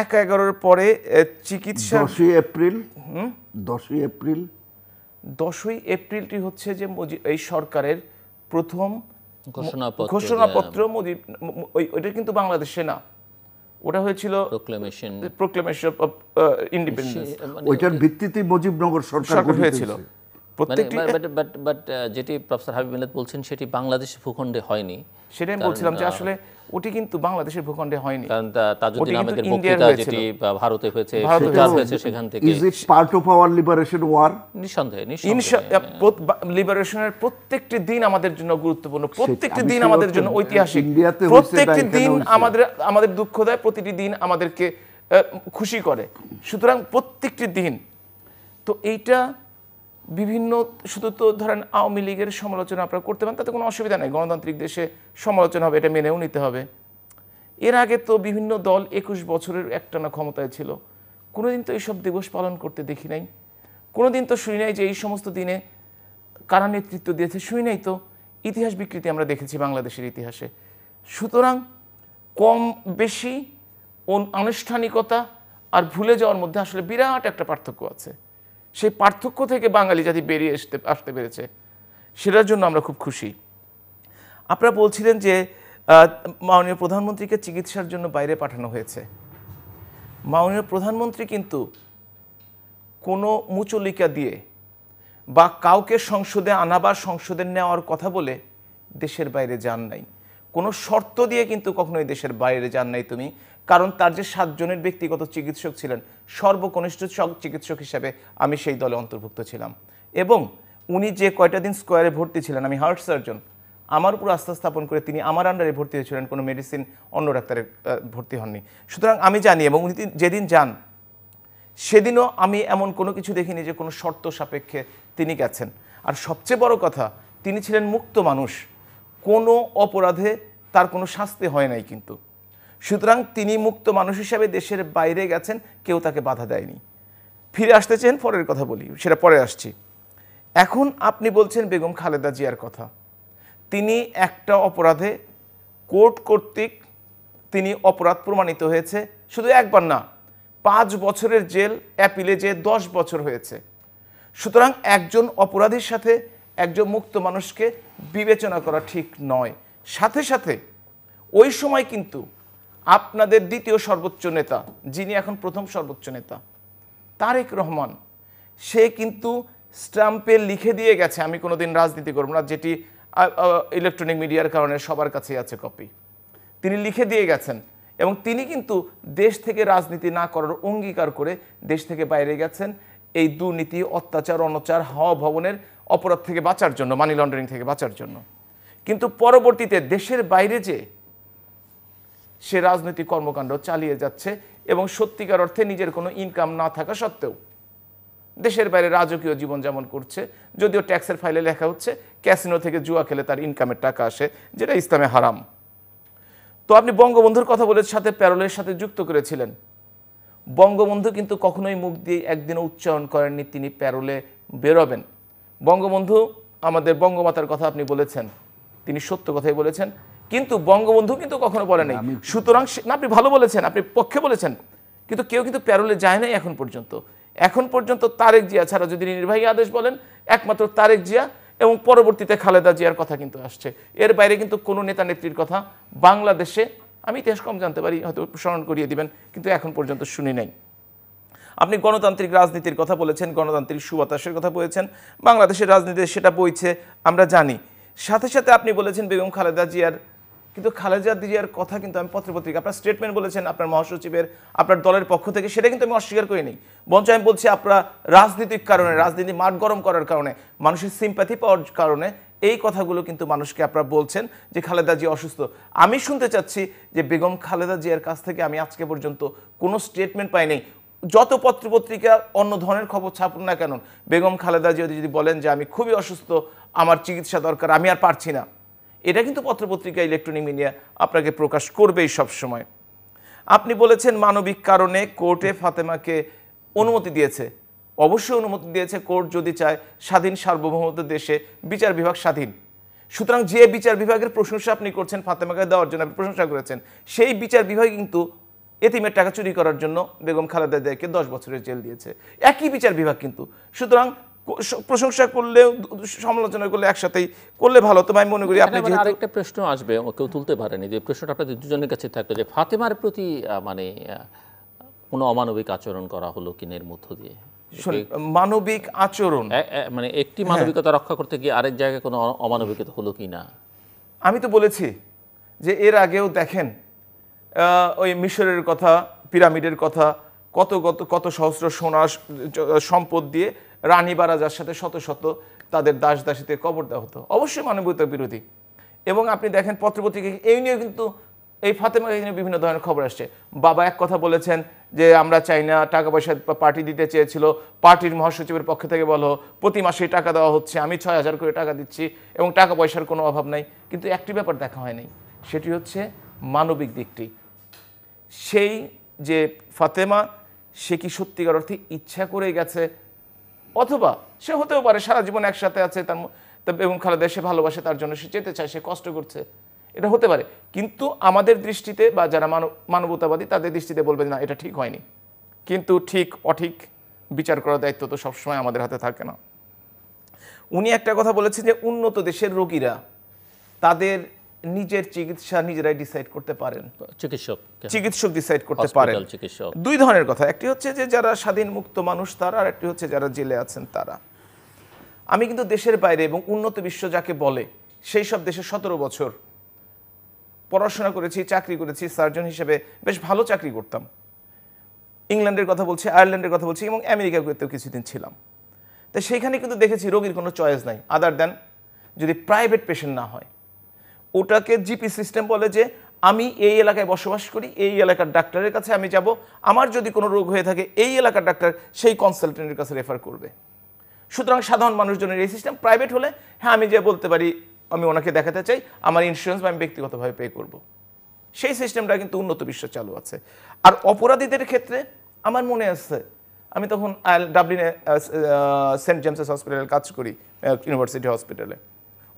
এক এগারোর পরে চিকিৎসা দশই এপ্রিল দশই এপ্রিল দশই এপ্রিলটি হচ্ছে যে এই সরকারের প্রথম ঘোষণাপত্র মুজিব ওইটা কিন্তু বাংলাদেশে না ওটা হয়েছিল প্রোক্লেমেশন প্রোক্লেমেশন অফ ইন্ডিপেন্ডেন্স ওইটার ভিত্তিতে মুজিবনগর সরকার গঠিত হয়েছিল প্রত্যেকটি বাট বাট যেটি প্রফেসর হাবিব মিল্লাত বলছেন সেটি বাংলাদেশের ভূখণ্ডে হয়নি সেটা আমি বলছিলাম যে আসলে ওটি কিন্তু বাংলাদেশের ভূখণ্ডে হয়নি কারণ তাজউদ্দিন আহমেদের বক্তৃতা যেটি ভারতে হয়েছে সেটা হয়েছে সেখান থেকে is it part of our liberation war নিঃসন্দেহে নিঃসন্দেহে লিবারেশনের প্রত্যেকটি দিন আমাদের জন্য গুরুত্বপূর্ণ প্রত্যেকটি দিন আমাদের জন্য ঐতিহাসিক প্রত্যেকটি দিন আমাদের আমাদের দুঃখ দেয় প্রতিটি দিন আমাদেরকে খুশি করে সুতরাং প্রত্যেকটি দিন তো এইটা विभिन्न शुद्ध तो धरन आवामी लीगर समालोचना अपना करते हैं ताते कोनो असुविधा नहीं गणतांत्रिक देशे समालोचना होबे एटा मेनेओ निते होबे एर आगे तो विभिन्न दल एकुश बछरेर एकटाना क्षमताय छिलो कोनो दिन तो एई सब दिवस पालन करते देखी नाई कोनो दिन तो शुनी नाई जे एई समस्त दिने कारा नेतृत्व दिएछे शुनी नाई तो इतिहास बिकृति आमरा देखेछि बांग्लादेशेर इतिहासे सुतरां कम बेशी अनानुष्ठानिकता और भूले जाओयार मध्य आसले बिराट एकटा पार्थक्य आछे से पार्थक्य थेके बांगाली जाति बेरिये आसते आसते पेरेछे सेटार जोन्नो आमरा खूब खुशी। आपनारा बोलछिलेन जे माननीय प्रधानमंत्री के चिकित्सार जोन्नो बाइरे पाठानो हयेछे माननीय प्रधानमंत्री किन्तु कोनो मुचलिका दिए बा काउके संसदे आनाबार संसदे नेওয়ার कथा बोले देशेर बाइरे जान नाई कोनो शर्त दिए किन्तु कखनोई देशेर बाइरे जान नाई तुमी कारण तार जे सात जनेर व्यक्तिगत चिकित्सक छिलेन सर्वकनिष्ठ चिकित्सक हिसेबे आमी सेई दले अंतर्भुक्त छिलाम एबं उनी जे कयटा दिन स्कोयारे भर्ती छिलेन आमी हार्ट सार्जन आमार उपर आस्था स्थापन करे तिनी आमार आन्डारे भर्ती हयेछिलेन कोनो मेडिसिन अन्य डाक्तारेर भर्ती हननि सुतरां आमी जानि एबं उनी जेदिन जान सेदिनও आमी एमन कोनो किछु देखिनि जे कोनो शर्त सापेक्षे तिनी गेছেন আর সবচেয়ে বড় কথা তিনি ছিলেন মুক্ত মানুষ কোনো অপরাধে তার কোনো শাস্তি হয় নাই কিন্তু সুতরাং তিনি মুক্ত মানুষ হিসেবে দেশের বাইরে গেছেন কেউ তাকে বাধা দেয়নি ফিরে আসতে চান পরের কথা বলি সেটা পরে আসছি। এখন আপনি বলছেন বেগম খালেদা জিয়ার কথা তিনি একটা অপরাধে কোর্ট কর্তৃক তিনি অপরাধ প্রমাণিত হয়েছে শুধু একবার না পাঁচ বছরের জেল অ্যাপিলে যে দশ বছর হয়েছে সুতরাং একজন অপরাধীর সাথে একজন মুক্ত মানুষকে বিবেচনা করা ঠিক নয়। সাথে সাথে ওই সময় কিন্তু আপনাদের দ্বিতীয় সর্বোচ্চ নেতা যিনি এখন প্রথম সর্বোচ্চ নেতা তারেক রহমান সে কিন্তু স্ট্যাম্পে লিখে দিয়ে গেছে আমি কোনোদিন রাজনীতি করব না যেটি ইলেকট্রনিক মিডিয়ার কারণে সবার কাছে আছে কপি তিনি লিখে দিয়ে গেছেন এবং তিনি কিন্তু দেশ থেকে রাজনীতি না করার অঙ্গীকার করে দেশ থেকে বাইরে গেছেন এই দুর্নীতি অত্যাচার অনাচার হাওয়া ভবনের অপরাধ থেকে বাঁচার জন্য মানি লন্ডারিং থেকে বাঁচার জন্য কিন্তু পরবর্তীতে দেশের বাইরে যে সে রাজনৈতিক কর্মকাণ্ড চালিয়ে যাচ্ছে এবং সত্যিকার অর্থে নিজের কোনো ইনকাম না থাকা সত্ত্বেও দেশের বাইরে রাজকীয় জীবন যাপন করছে যদিও ট্যাক্সের ফাইলে লেখা হচ্ছে ক্যাসিনো থেকে জুয়া খেলে তার ইনকামের টাকা আসে যেটা ইসলামে হারাম। তো আপনি বঙ্গবন্ধুর কথা বলে সাথে প্যারোলের সাথে যুক্ত করেছিলেন বঙ্গবন্ধু কিন্তু কখনোই মুখ দিয়ে একদিনও উচ্চারণ করেননি তিনি প্যারোলে বেরোবেন বঙ্গবন্ধু আমাদের বঙ্গমাতার কথা আপনি বলেছেন তিনি সত্য কথাই বলেছেন কিন্তু বঙ্গবন্ধু কিন্তু কখনো বলে নাই সুতরাং আপনি ভালো বলেছেন আপনি পক্ষে বলেছেন কিন্তু কেউ কিন্তু প্যারোলে যায় নাই এখন পর্যন্ত এখন পর্যন্ত তারেক জিয়া ছাড়া যদি নির্বাহী আদেশ বলেন একমাত্র তারেক জিয়া এবং পরবর্তীতে খালেদা জিয়ার কথা কিন্তু আসছে এর বাইরে কিন্তু কোনো নেতা নেত্রীর কথা বাংলাদেশে আমি ইতিহাস কম জানতে পারি হয়তো স্মরণ করিয়ে দিবেন কিন্তু এখন পর্যন্ত শুনি নাই। আপনি গণতান্ত্রিক রাজনীতির কথা বলেছেন গণতান্ত্রিক সুবাতাসের কথা বলেছেন বাংলাদেশের রাজনীতিতে সেটা বইছে আমরা জানি সাথে সাথে আপনি বলেছেন বেগম খালেদা জিয়ার কিন্তু খালেদা জিয়ার কথা কিন্তু আমি পত্রপত্রিকা আপনার স্টেটমেন্ট বলেছেন আপনার মহাসচিবের আপনার দলের পক্ষ থেকে সেটা কিন্তু আমি অস্বীকার করি নাই বরঞ্চ আমি বলছি আপনারা রাজনৈতিক কারণে রাজনীতি মাঠ গরম করার কারণে মানুষের সিম্প্যাথি পাওয়ার কারণে এই কথাগুলো কিন্তু মানুষকে আপনারা বলছেন যে খালেদা জিয়া অসুস্থ আমি শুনতে চাচ্ছি যে বেগম খালেদা জিয়ার কাছ থেকে আমি আজকে পর্যন্ত কোনো স্টেটমেন্ট পাই নাই যত পত্রপত্রিকা অন্য ধরনের খবর ছাপুন না কেন বেগম খালেদা জিয়া যদি বলেন যে আমি খুবই অসুস্থ আমার চিকিৎসা দরকার আমি আর পারছি না এটা কিন্তু পত্রপত্রিকা ইলেকট্রনিক মিডিয়া আপনাকে প্রকাশ করবেই সব সময়। আপনি বলেছেন মানবিক কারণে কোর্টে ফাতেমাকে অনুমতি দিয়েছে অবশ্যই অনুমতি দিয়েছে কোর্ট যদি চায় স্বাধীন সার্বভৌমত্ব দেশে বিচার বিভাগ স্বাধীন সুতরাং যে বিচার বিভাগের প্রশংসা আপনি করছেন ফাতেমাকে দেওয়ার জন্য আপনি প্রশংসা করেছেন সেই বিচার বিভাগ কিন্তু এতিমের টাকা চুরি করার জন্য বেগম খালেদা জিয়াকে দশ বছরের জেল দিয়েছে একই বিচার বিভাগ কিন্তু সুতরাং প্রশংসা করলেও সমালোচনা করলে একসাথেই করলে ভালো। তো আমি মনে করি আপনি যে আরেকটা প্রশ্ন আসবে কেউ তুলতে পারেনি যে প্রশ্নটা আপনাদের দুজনের কাছে থাকতো যে ফাতেমার প্রতি মানে কোনো অমানবিক আচরণ করা হলো কিনের মধ্য দিয়ে মানবিক আচরণ মানে একটি মানবিকতা রক্ষা করতে গিয়ে আরেক জায়গায় কোনো অমানবিকতা হলো কিনা আমি তো বলেছি যে এর আগেও দেখেন ওই মিশরের কথা পিরামিডের কথা কত কত কত সহস্র সোনা সম্পদ দিয়ে রানী বা রাজার সাথে শত শত তাদের দাস দাসীতে কবর দেওয়া হতো অবশ্যই মানবতা বিরোধী এবং আপনি দেখেন পত্রপত্রিকা এই নিয়ে কিন্তু এই ফাতেমাকে নিয়ে বিভিন্ন ধরনের খবর আসছে। বাবা এক কথা বলেছেন যে আমরা চাই না টাকা পয়সা পার্টি দিতে চেয়েছিল, পার্টির মহাসচিবের পক্ষ থেকে বলো প্রতি মাসে টাকা দেওয়া হচ্ছে, আমি ছয় হাজার করে টাকা দিচ্ছি এবং টাকা পয়সার কোনো অভাব নাই। কিন্তু একটি ব্যাপার দেখা হয়নি, সেটি হচ্ছে মানবিক দিকটি। সেই যে ফাতেমা সে কি সত্যিকার অর্থে ইচ্ছা করে গেছে, অথবা সে হতেও পারে সারা জীবন একসাথে আছে তার এবং খালেদা সে ভালোবাসে, তার জন্য সে যেতে চায়, সে কষ্ট করছে, এটা হতে পারে। কিন্তু আমাদের দৃষ্টিতে বা যারা মানবতাবাদী তাদের দৃষ্টিতে বলবেন না এটা ঠিক হয়নি, কিন্তু ঠিক অঠিক বিচার করার দায়িত্ব তো সবসময় আমাদের হাতে থাকে না। উনি একটা কথা বলেছেন যে উন্নত দেশের রোগীরা তাদের নিজের চিকিৎসা নিজেরাই ডিসাইড করতে পারেন, চিকিৎসক চিকিৎসক ডিসাইড করতে পারেন। দুই ধরনের কথা, একটি হচ্ছে যে যারা স্বাধীন মুক্ত মানুষ তারা, আর একটি হচ্ছে যারা জেলে আছেন তারা। আমি কিন্তু দেশের বাইরে এবং উন্নত বিশ্ব যাকে বলে সেই সব দেশে সতেরো বছর পড়াশোনা করেছি, চাকরি করেছি, সার্জন হিসেবে বেশ ভালো চাকরি করতাম। ইংল্যান্ডের কথা বলছি, আয়ারল্যান্ডের কথা বলছি এবং আমেরিকাতেও কিছুদিন ছিলাম। তো সেইখানে কিন্তু দেখেছি রোগীর কোনো চয়েস নাই, আদার দেন যদি প্রাইভেট পেশেন্ট না হয়। ওটাকে জিপি সিস্টেম বলে যে আমি এই এলাকায় বসবাস করি, এই এলাকার ডাক্তারের কাছে আমি যাব, আমার যদি কোনো রোগ হয়ে থাকে এই এলাকার ডাক্তার সেই কনসালটেন্টের কাছে রেফার করবে। সুতরাং সাধারণ মানুষজনের এই সিস্টেম। প্রাইভেট হলে হ্যাঁ আমি যে বলতে পারি আমি ওনাকে দেখাতে চাই, আমার ইন্স্যুরেন্স বা আমি ব্যক্তিগতভাবে পে করব। সেই সিস্টেমটা কিন্তু উন্নত বিশ্বে চালু আছে। আর অপরাধীদের ক্ষেত্রে আমার মনে আছে, আমি তখন ডাবলিনে সেন্ট জেমসেস হসপিটালে কাজ করি, ইউনিভার্সিটি হসপিটালে।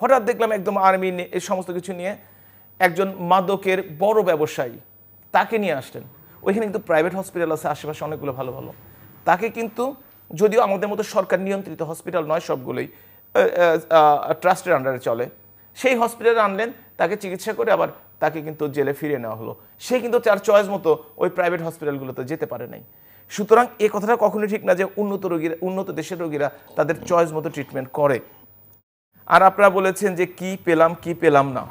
হঠাৎ দেখলাম একদম আর্মি এই সমস্ত কিছু নিয়ে একজন মাদকের বড় ব্যবসায়ী, তাকে নিয়ে আসলেন। ওইখানে কিন্তু প্রাইভেট হসপিটাল আছে আশেপাশে অনেকগুলো ভালো ভালো, তাকে কিন্তু যদিও আমাদের মতো সরকার নিয়ন্ত্রিত হসপিটাল নয়, সবগুলোই ট্রাস্টের আন্ডারে চলে, সেই হসপিটালে আনলেন, তাকে চিকিৎসা করে আবার তাকে কিন্তু জেলে ফিরে নেওয়া হলো। সে কিন্তু তার চয়েস মতো ওই প্রাইভেট হসপিটালগুলোতে যেতে পারে নাই। সুতরাং এ কথাটা কখনোই ঠিক না যে উন্নত রোগীরা উন্নত দেশের রোগীরা তাদের চয়েস মতো ট্রিটমেন্ট করে। আর আপনারা বলেছেন যে কি পেলাম কি পেলাম না,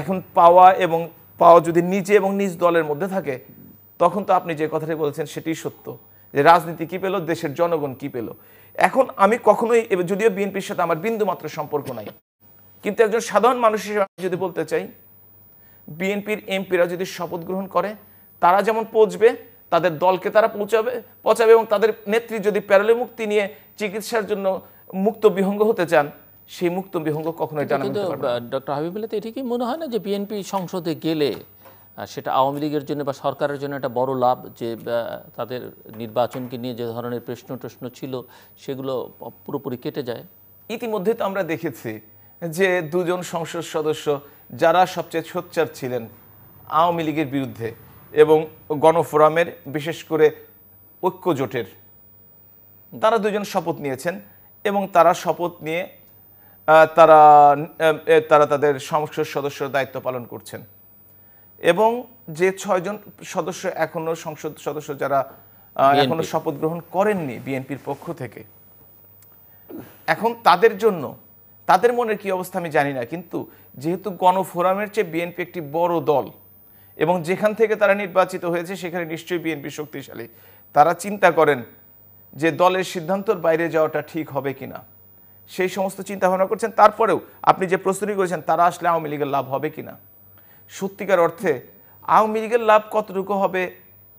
এখন পাওয়া এবং পাওয়া যদি নিজে এবং নিজ দলের মধ্যে থাকে তখন তো আপনি যে কথাটি বলেছেন সেটি সত্য যে রাজনীতি কি পেল, দেশের জনগণ কি পেল। এখন আমি কখনোই যদিও বিএনপির সাথে আমার বিন্দু মাত্র সম্পর্ক নাই, কিন্তু একজন সাধারণ মানুষ হিসেবে আমি যদি বলতে চাই বিএনপির এমপিরা যদি শপথ গ্রহণ করে তারা যেমন পৌঁছবে, তাদের দলকে তারা পৌঁছাবে পৌঁছাবে এবং তাদের নেত্রী যদি প্যারোলে মুক্তি নিয়ে চিকিৎসার জন্য মুক্ত বিহঙ্গ হতে চান সেই মুক্ত বিহঙ্গ কখনোই জানা যেতে পারবে না। ডক্টর হাবিব মিল্লাত, এটা কি মনে হয় না যে বিএনপি সংসদে গেলে সেটা আওয়ামী লীগের জন্য বা সরকারের জন্য একটা বড় লাভ, যে তাদের নির্বাচনকে নিয়ে যে ধরনের প্রশ্ন টশ্ন ছিল সেগুলো পুরোপুরি কেটে যায়? ইতিমধ্যে তো আমরা দেখেছি যে দুজন সংসদ সদস্য যারা সবচেয়ে সোচ্চার ছিলেন আওয়ামী লীগের বিরুদ্ধে এবং গণফোরামের বিশেষ করে ঐক্য জোটের, তারা দুজন শপথ নিয়েছেন এবং তারা শপথ নিয়ে তারা তারা তাদের সংসদ সদস্যর দায়িত্ব পালন করছেন। এবং যে ছয়জন সদস্য এখনো সংসদ সদস্য যারা এখনো শপথ গ্রহণ করেননি বিএনপির পক্ষ থেকে, এখন তাদের জন্য তাদের মনের কি অবস্থা আমি জানি না, কিন্তু যেহেতু গণফোরামের চেয়ে বিএনপি একটি বড় দল এবং যেখান থেকে তারা নির্বাচিত হয়েছে সেখানে নিশ্চয়ই বিএনপি শক্তিশালী, তারা চিন্তা করেন যে দলের সিদ্ধান্তর বাইরে যাওয়াটা ঠিক হবে কিনা, সেই সমস্ত চিন্তা ভাবনা করছেন। তারপরেও আপনি যে প্রস্তুতি করেছেন তারা আসলে আওয়ামী লীগের লাভ হবে কিনা, সত্যিকার অর্থে আওয়ামী লীগের লাভ কতটুকু হবে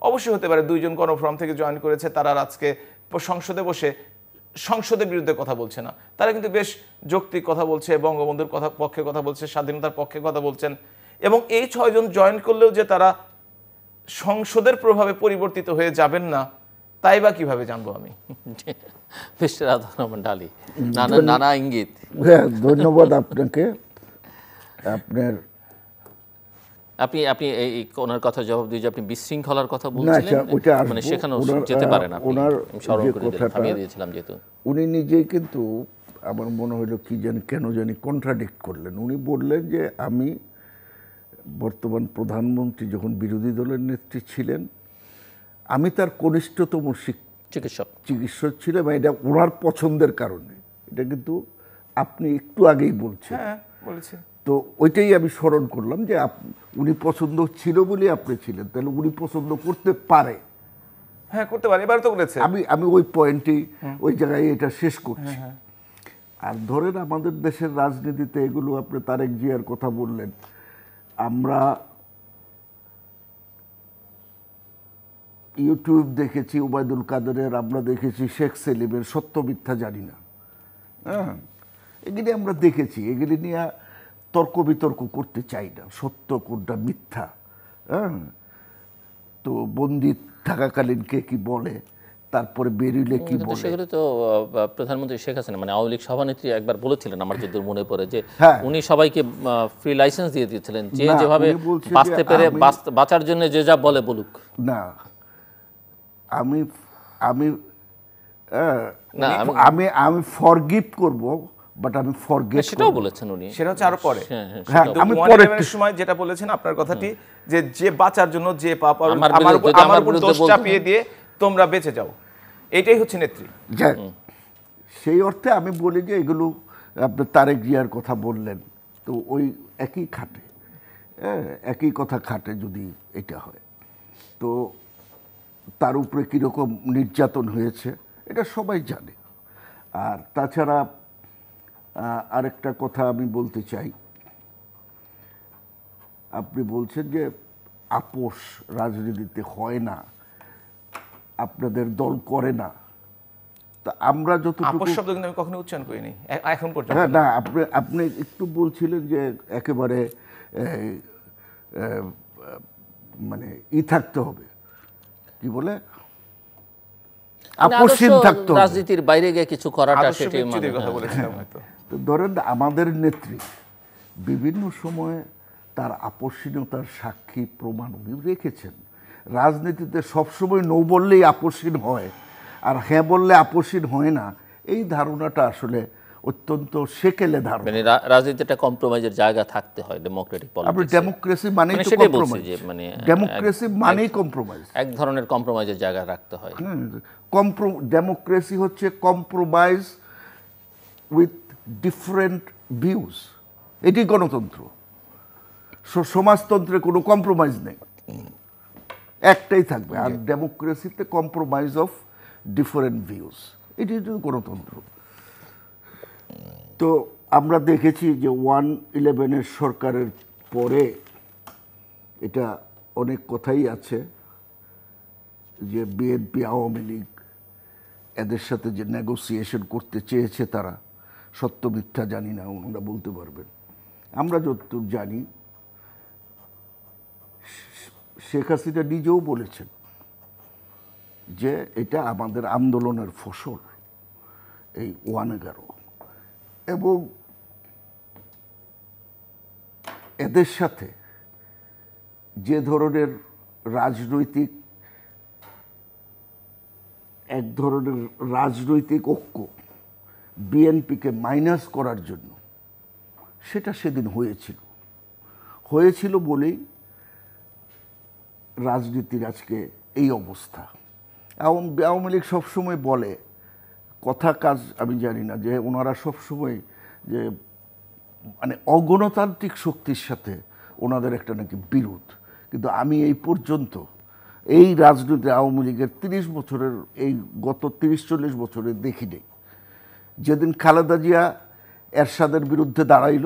অবশ্যই হতে পারে। দুইজন গণফোরাম থেকে জয়েন করেছে, তারা আজকে সংসদে বসে সংসদের বিরুদ্ধে কথা বলছে না, তারা কিন্তু বেশ যৌক্তিক কথা বলছে, বঙ্গবন্ধুর কথা পক্ষে কথা বলছে, স্বাধীনতার পক্ষে কথা বলছেন। এবং এই ছয়জন জয়েন করলেও যে তারা সংসদের প্রভাবে পরিবর্তিত হয়ে যাবেন না তাই বা কিভাবে জানবো আমি। নানা ইঙ্গিত। ধন্যবাদ আপনাকে। আপনার আপনি আপনি এই ওনার কথা জবাব দিয়ে যে আপনি বিশৃঙ্খলার কথা বলছিলেন, মানে সেখানে যেতে পারেন আপনি, আমি স্মরণ করে দিয়েছিলাম। যেহেতু উনি নিজেই কিন্তু আমার মনে হলো কি জানি কেন জানি কন্ট্রাডিক্ট করলেন। উনি বললেন যে আমি বর্তমান প্রধানমন্ত্রী যখন বিরোধী দলের নেত্রী ছিলেন আমি তার কনিষ্ঠতম চিকিৎসক চিকিৎসক ছিলাম, এটা ওনার পছন্দের কারণে। এটা কিন্তু আপনি একটু আগেই বলছেন, তো ওইটাই আমি স্মরণ করলাম যে উনি পছন্দ ছিল বলে আপনি ছিলেন, তাহলে উনি পছন্দ করতে পারে। হ্যাঁ করতে পারে, এবার তো করেছে। আমি আমি ওই পয়েন্টে ওই জায়গায় এটা শেষ করছি। আর ধরেন আমাদের দেশের রাজনীতিতে এগুলো, আপনি তারেক জিয়ার কথা বললেন, আমরা ইউটিউব দেখেছি ওবায়দুল কাদেরের, আমরা দেখেছি শেখ সেলিমের, সত্য মিথ্যা জানি না। হ্যাঁ, এগুলি আমরা দেখেছি, এগুলি নিয়ে তর্ক বিতর্ক করতে চাই না, সত্য কোনটা মিথ্যা। হ্যাঁ, তো বন্দী থাকাকালীন কে কি বলে, তারপরে বেরিলে কি বলে, সেগুলো তো প্রধানমন্ত্রী শেখ হাসিনা মানে আওয়ামী লীগ সভানেত্রী একবার বলেছিলেন, আমার যতদূর মনে পড়ে, যে উনি সবাইকে ফ্রি লাইসেন্স দিয়ে দিয়েছিলেন, যে যেভাবে বাঁচতে পেরে বাঁচার জন্য যে যা বলে বলুক। না, আমি আমি আমি আমি ফরগিভ করব, বাট আমি ফরগেট, সেটাও বলেছেন উনি, সেটা হচ্ছে আরো পরে। হ্যাঁ, আমি পরে একটা সময় যেটা বলেছেন আপনার কথাটি, যে যে বাঁচার জন্য যে পাপ আমার উপর আমার উপর দোষ চাপিয়ে দিয়ে তোমরা বেঁচে যাও, এটাই হচ্ছে নেত্রী। সেই অর্থে আমি বলি যে এগুলো আপনি তারেক জিয়ার কথা বললেন, তো ওই একই খাটে, একই কথা খাটে যদি এটা হয়। তো তার উপরে কীরকম নির্যাতন হয়েছে এটা সবাই জানে। আর তাছাড়া আরেকটা কথা আমি বলতে চাই, আপনি বলছেন যে আপোষ রাজনীতিতে হয় না, আপনাদের দল করে না, তা আমরা যতটুকু আপোষ শব্দ কিন্তু আমি কখনো উচ্চারণ করিনি এখন পর্যন্ত। হ্যাঁ, না, আপনি আপনি একটু বলছিলেন যে একেবারে মানে ই থাকতে হবে, কি বলে, আপোষহীন থাকতে হবে, রাজনীতির বাইরে গিয়ে কিছু করাটা, সেটাই মানে কথা বলেছিলাম। তো ধরেন আমাদের নেত্রী বিভিন্ন সময়ে তার আপোষহীনতার সাক্ষী প্রমাণ উনি রেখেছেন। রাজনীতিতে সবসময় নো বললেই আপোষহীন হয়, আর হ্যাঁ বললে আপোষহীন হয় না, এই ধারণাটা আসলে অত্যন্ত সেকেলে ধারণা। মানে রাজনীতিটা কম্প্রোমাইজের জায়গা থাকতে হয়, ডেমোক্রেটিক পলিটিক্স। আপনি ডেমোক্রেসি মানেই তো কম্প্রোমাইজ, মানে ডেমোক্রেসি মানেই কম্প্রোমাইজ, এক ধরনের কম্প্রোমাইজের জায়গা রাখতে হয়। কম্প্রো ডেমোক্রেসি হচ্ছে কম্প্রোমাইজ উইথ ডিফারেন্ট ভিউজ, এটি গণতন্ত্র। সমাজতন্ত্রে কোনো কম্প্রোমাইজ নেই, একটাই থাকবে। আর ডেমোক্রেসিতে কম্প্রোমাইজ অফ ডিফারেন্ট ভিউজ, এটি গণতন্ত্র। তো আমরা দেখেছি যে ওয়ান ইলেভেনের সরকারের পরে এটা অনেক কথাই আছে যে বিএনপি আওয়ামী লীগ এদের সাথে যে নেগোসিয়েশন করতে চেয়েছে, তারা সত্য মিথ্যা জানি না, ওনারা বলতে পারবেন। আমরা যতটুকু জানি শেখ হাসিনা নিজেও বলেছেন যে এটা আমাদের আন্দোলনের ফসল, এই ওয়ান এগারো, এবং এদের সাথে যে ধরনের রাজনৈতিক এক ধরনের রাজনৈতিক ঐক্য বিএনপিকে মাইনাস করার জন্য, সেটা সেদিন হয়েছিল হয়েছিল বলেই রাজনীতির আজকে এই অবস্থা। আওয়ামী লীগ সবসময় বলে, কথা কাজ আমি জানি না, যে ওনারা সবসময় যে মানে অগণতান্ত্রিক শক্তির সাথে ওনাদের একটা নাকি বিরোধ, কিন্তু আমি এই পর্যন্ত এই রাজনীতি আওয়ামী লীগের তিরিশ বছরের এই গত তিরিশ চল্লিশ বছরে দেখি নেই। যেদিন খালেদা জিয়া এরশাদের বিরুদ্ধে দাঁড়াইল,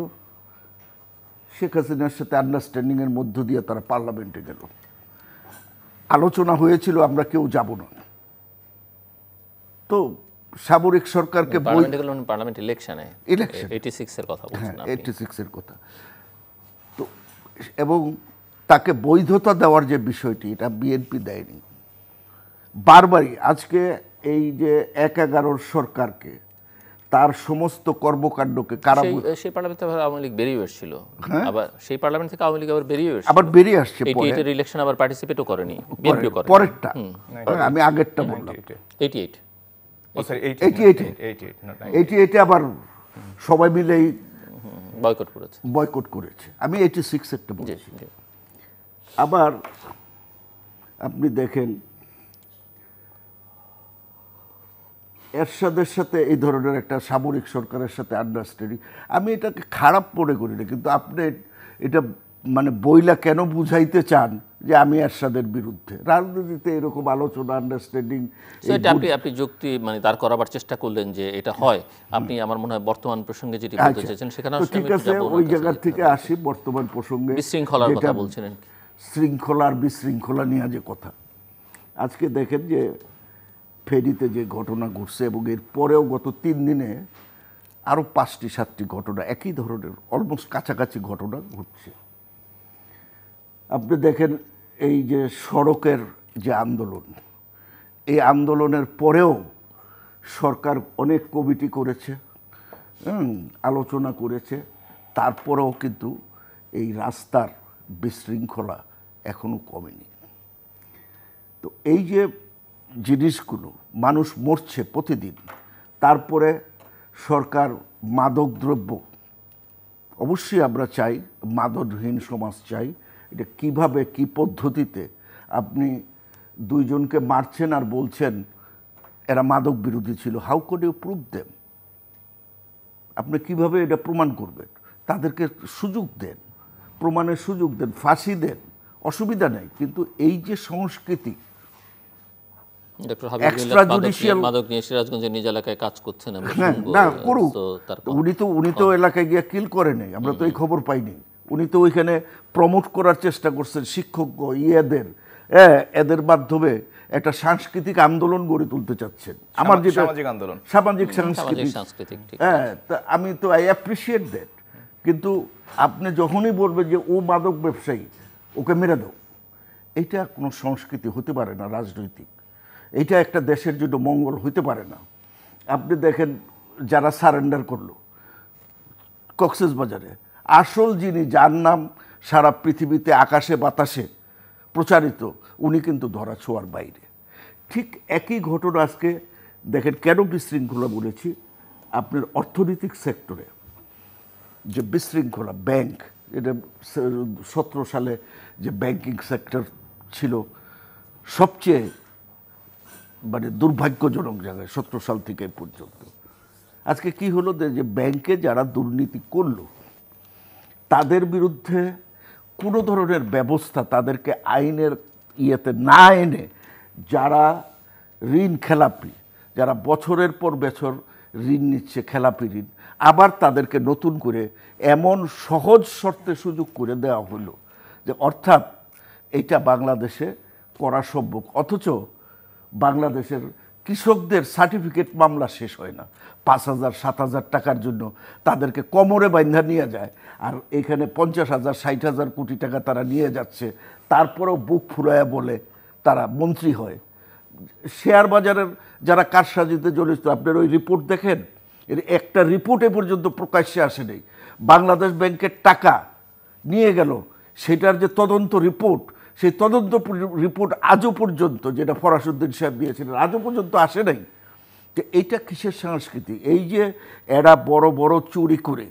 শেখ হাসিনার সাথে আন্ডারস্ট্যান্ডিংয়ের মধ্য দিয়ে তারা পার্লামেন্টে গেল, আলোচনা হয়েছিল আমরা কেউ যাব না। তো সামরিক সরকারকে পার্লামেন্ট ইলেকশনে আটাশি এর কথা বলছেন আপনি, আটাশি এর কথা। তো এবং তাকে বৈধতা দেওয়ার যে বিষয়টি, এটা বিএনপি দেয়নি বারবারই। আজকে এই যে এক এগারোর সরকারকে, তার সমস্ত কর্মকাণ্ডকে কারা, সেই পার্লামেন্ট থেকে আওয়ামী লীগ বেরিয়ে এসেছিল, আবার সেই পার্লামেন্ট থেকে আওয়ামী লীগ আবার বেরিয়ে এসেছিল, আবার বেরিয়ে আসছে আটাশি এর ইলেকশন, আবার পার্টিসিপেটও করেনি, বিএনপি করে পরেরটা, আমি আগেরটা বললাম আটাশি আটাশি আটাশি আটাশি আবার সবাই মিলে বয়কট করেছে বয়কট করেছে আমি আটাশি এরটা বলছি। আবার আপনি দেখেন এরশাদের সাথে এই ধরনের একটা সামরিক সরকারের সাথে আন্ডারস্ট্যান্ডিং, আমি এটাকে খারাপ মনে করি না, কিন্তু আপনি এটা মানে বইলা কেন বুঝাইতে চান যে আমি এরশাদের বিরুদ্ধে? রাজনীতিতে এরকম আলোচনা, আন্ডারস্ট্যান্ডিং, আপনি আপনি যুক্তি মানে দাঁড় করাবার চেষ্টা করলেন যে এটা হয়। আপনি আমার মনে হয় বর্তমান প্রসঙ্গে যেটি বলতে চাইছেন সেখানে ঠিক আছে, ওই জায়গা থেকে আসি বর্তমান প্রসঙ্গে। বিশৃঙ্খলার কথা বলছিলেন, শৃঙ্খলার বিশৃঙ্খলা নিয়ে যে কথা, आज के देखें जे फेरीते जे घटना घटছে এবং এর পরেও গত তিন দিনে আরও পাঁচটি সাতটি ঘটনা একই ধরনের অলমোস্ট কাছাকাছি ঘটনা ঘটছে। আপনি দেখেন এই যে সড়কের যে আন্দোলন, এই আন্দোলনের পরেও সরকার অনেক কমিটি করেছে, আলোচনা করেছে, তারপরেও কিন্তু এই রাস্তার বিশৃঙ্খলা এখনো কমেনি। তো এই যে জিনিসগুলো, মানুষ মরছে প্রতিদিন, তারপরে সরকার মাদকদ্রব্য, অবশ্যই আমরা চাই মাদকহীন সমাজ চাই, এটা কিভাবে কি পদ্ধতিতে আপনি দুইজনকে মারছেন আর বলছেন এরা মাদক বিরোধী ছিল, how could you prove them? আপনি কিভাবে এটা প্রমাণ করবেন? তাদেরকে সুযোগ দেন, প্রমাণের সুযোগ দেন, ফাঁসি দেন, অসুবিধা নেই, কিন্তু এই যে সংস্কৃতি সাংস্কৃতিক আন্দোলন গড়ে তুলতে চাচ্ছেন। আমার যেটা সামাজিক সাংস্কৃতিক, আমি তো আই অ্যাপ্রিসিয়েট দ্যাট, কিন্তু আপনি যখনই বলবেন যে ও মাদক ব্যবসায়ী ওকে মেরে দাও, এটা কোনো সংস্কৃতি হতে পারে না রাজনৈতিক, এটা একটা দেশের জন্য মঙ্গল হইতে পারে না। আপনি দেখেন যারা সারেন্ডার করলো কক্সেস বাজারে, আসল যিনি যার নাম সারা পৃথিবীতে আকাশে বাতাসে প্রচারিত উনি কিন্তু ধরা ছোঁয়ার বাইরে। ঠিক একই ঘটনা আজকে দেখেন, কেন বিশৃঙ্খলা বলেছি, আপনার অর্থনৈতিক সেক্টরে যে বিশৃঙ্খলা, ব্যাংক, এটা সতেরো সালে যে ব্যাংকিং সেক্টর ছিল সবচেয়ে মানে দুর্ভাগ্যজনক জায়গায় সতেরো সাল থেকে পর্যন্ত, আজকে কি হলো যে ব্যাংকে যারা দুর্নীতি করলো তাদের বিরুদ্ধে কোনো ধরনের ব্যবস্থা, তাদেরকে আইনের ইয়েতে না এনে যারা ঋণ খেলাপি, যারা বছরের পর বছর ঋণ নিচ্ছে খেলাপি ঋণ, আবার তাদেরকে নতুন করে এমন সহজ শর্তে সুযোগ করে দেওয়া হলো যে অর্থাৎ এটা বাংলাদেশে করা সম্ভব। অথচ বাংলাদেশের কৃষকদের সার্টিফিকেট মামলা শেষ হয় না, পাঁচ হাজার সাত হাজার টাকার জন্য তাদেরকে কোমরে বাঁধা নিয়ে যায়, আর এখানে পঞ্চাশ হাজার ষাট হাজার কোটি টাকা তারা নিয়ে যাচ্ছে, তারপরেও বুক ফুলায়া বলে তারা মন্ত্রী হয়। শেয়ার বাজারের যারা কারসাজিতে জড়িত, আপনার ওই রিপোর্ট দেখেন, এর একটা রিপোর্ট এ পর্যন্ত প্রকাশ্যে আসে নেই। বাংলাদেশ ব্যাংকের টাকা নিয়ে গেল, সেটার যে তদন্ত রিপোর্ট, সেই তদন্ত রিপোর্ট আজও পর্যন্ত, যেটা ফরাসউদ্দিন সাহেব দিয়েছিলেন, আজও পর্যন্ত আসে নাই। তো এইটা কিসের সংস্কৃতি? এই যে এরা বড় বড় চুরি করে,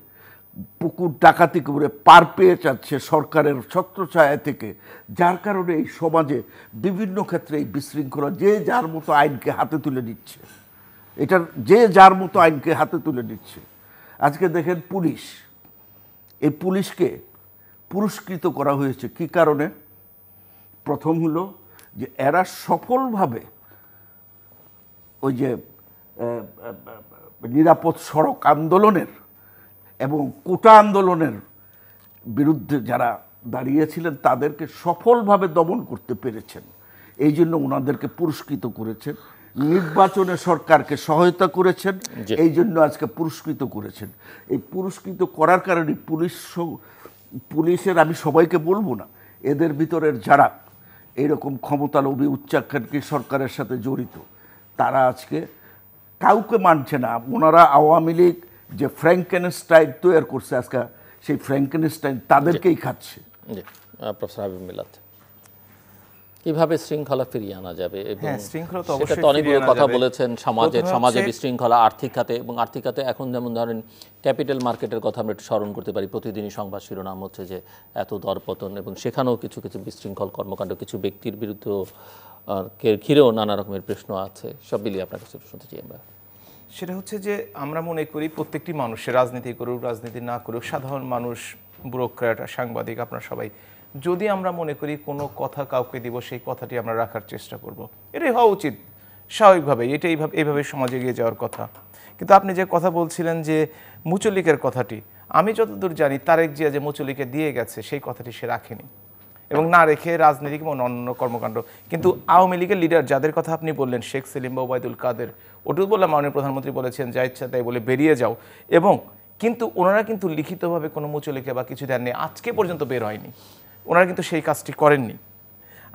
পুকুর ডাকাতি করে পার পেয়ে যাচ্ছে সরকারের ছত্রছায়া থেকে, যার কারণে এই সমাজে বিভিন্ন ক্ষেত্রে এই বিশৃঙ্খলা, যে যার মতো আইনকে হাতে তুলে নিচ্ছে, এটার যে যার মতো আইনকে হাতে তুলে নিচ্ছে। আজকে দেখেন পুলিশ, এই পুলিশকে পুরস্কৃত করা হয়েছে কি কারণে? প্রথম হলো যে এরা সফলভাবে ওই যে নিরাপদ সড়ক আন্দোলনের এবং কোটা আন্দোলনের বিরুদ্ধে যারা দাঁড়িয়েছিলেন তাদেরকে সফলভাবে দমন করতে পেরেছেন, এই জন্য ওনাদেরকে পুরস্কৃত করেছেন। নির্বাচনে সরকারকে সহায়তা করেছেন, এই জন্য আজকে পুরস্কৃত করেছেন। এই পুরস্কৃত করার কারণে পুলিশ, পুলিশের আমি সবাইকে বলবো না, এদের ভিতরের যারা এরকম ক্ষমতালোভী উচ্চাকাঙ্ক্ষী সরকারের সাথে জড়িত তারা আজকে কাউকে মানছে না। ওনারা আওয়ামী লীগ যে ফ্র্যাঙ্কেনস্টাইন তৈরি করছে, আজকে সেই ফ্র্যাঙ্কেনস্টাইন তাদেরকেই খাচ্ছে। জি, প্রফেসর হাবিব মিল্লাত, কিভাবে শৃঙ্খলা ফিরিয়ে আনা যাবে? অনেকগুলো কথা বলেছেন, সমাজে সমাজে বিশৃঙ্খলা, আর্থিক খাতে, এবং আর্থিক খাতে এখন যেমন ধরেন ক্যাপিটাল মার্কেটের কথা আমরা একটু স্মরণ করতে পারি, প্রতিদিনই সংবাদ শিরোনাম হচ্ছে যে এত দরপতন, এবং সেখানেও কিছু কিছু বিশৃঙ্খল কর্মকাণ্ড, কিছু ব্যক্তির বিরুদ্ধে ঘিরেও নানা রকমের প্রশ্ন আছে। সব মিলিয়ে আপনার কাছে শুনতে চাই আমরা, সেটা হচ্ছে যে আমরা মনে করি প্রত্যেকটি মানুষের, রাজনীতি করুক রাজনীতি না করুক, সাধারণ মানুষ, ব্যুরোক্র্যাট, সাংবাদিক, আপনারা সবাই যদি আমরা মনে করি কোনো কথা কাউকে দিব, সেই কথাটি আমরা রাখার চেষ্টা করব, এটাই হওয়া উচিত স্বাভাবিকভাবে, এটা এইভাবে এইভাবে সমাজে এগিয়ে যাওয়ার কথা। কিন্তু আপনি যে কথা বলছিলেন যে মুচল্লিকের কথাটি, আমি যতদূর জানি তারেক জিয়া যে মুচল্লিকে দিয়ে গেছে সেই কথাটি সে রাখেনি, এবং না রেখে রাজনীতি কিংবা অন্যান্য কর্মকাণ্ড কিন্তু আওয়ামী লীগের লিডার যাদের কথা আপনি বললেন শেখ সেলিম বা ওবায়দুল কাদের ওটু বললাম মাননীয় প্রধানমন্ত্রী বলেছেন যা ইচ্ছা তাই বলে বেরিয়ে যাও এবং কিন্তু ওনারা কিন্তু লিখিতভাবে কোনো মুচলেখা বা কিছু দেননি আজকে পর্যন্ত বের হয়নি ওনারা কিন্তু সেই কাজটি করেননি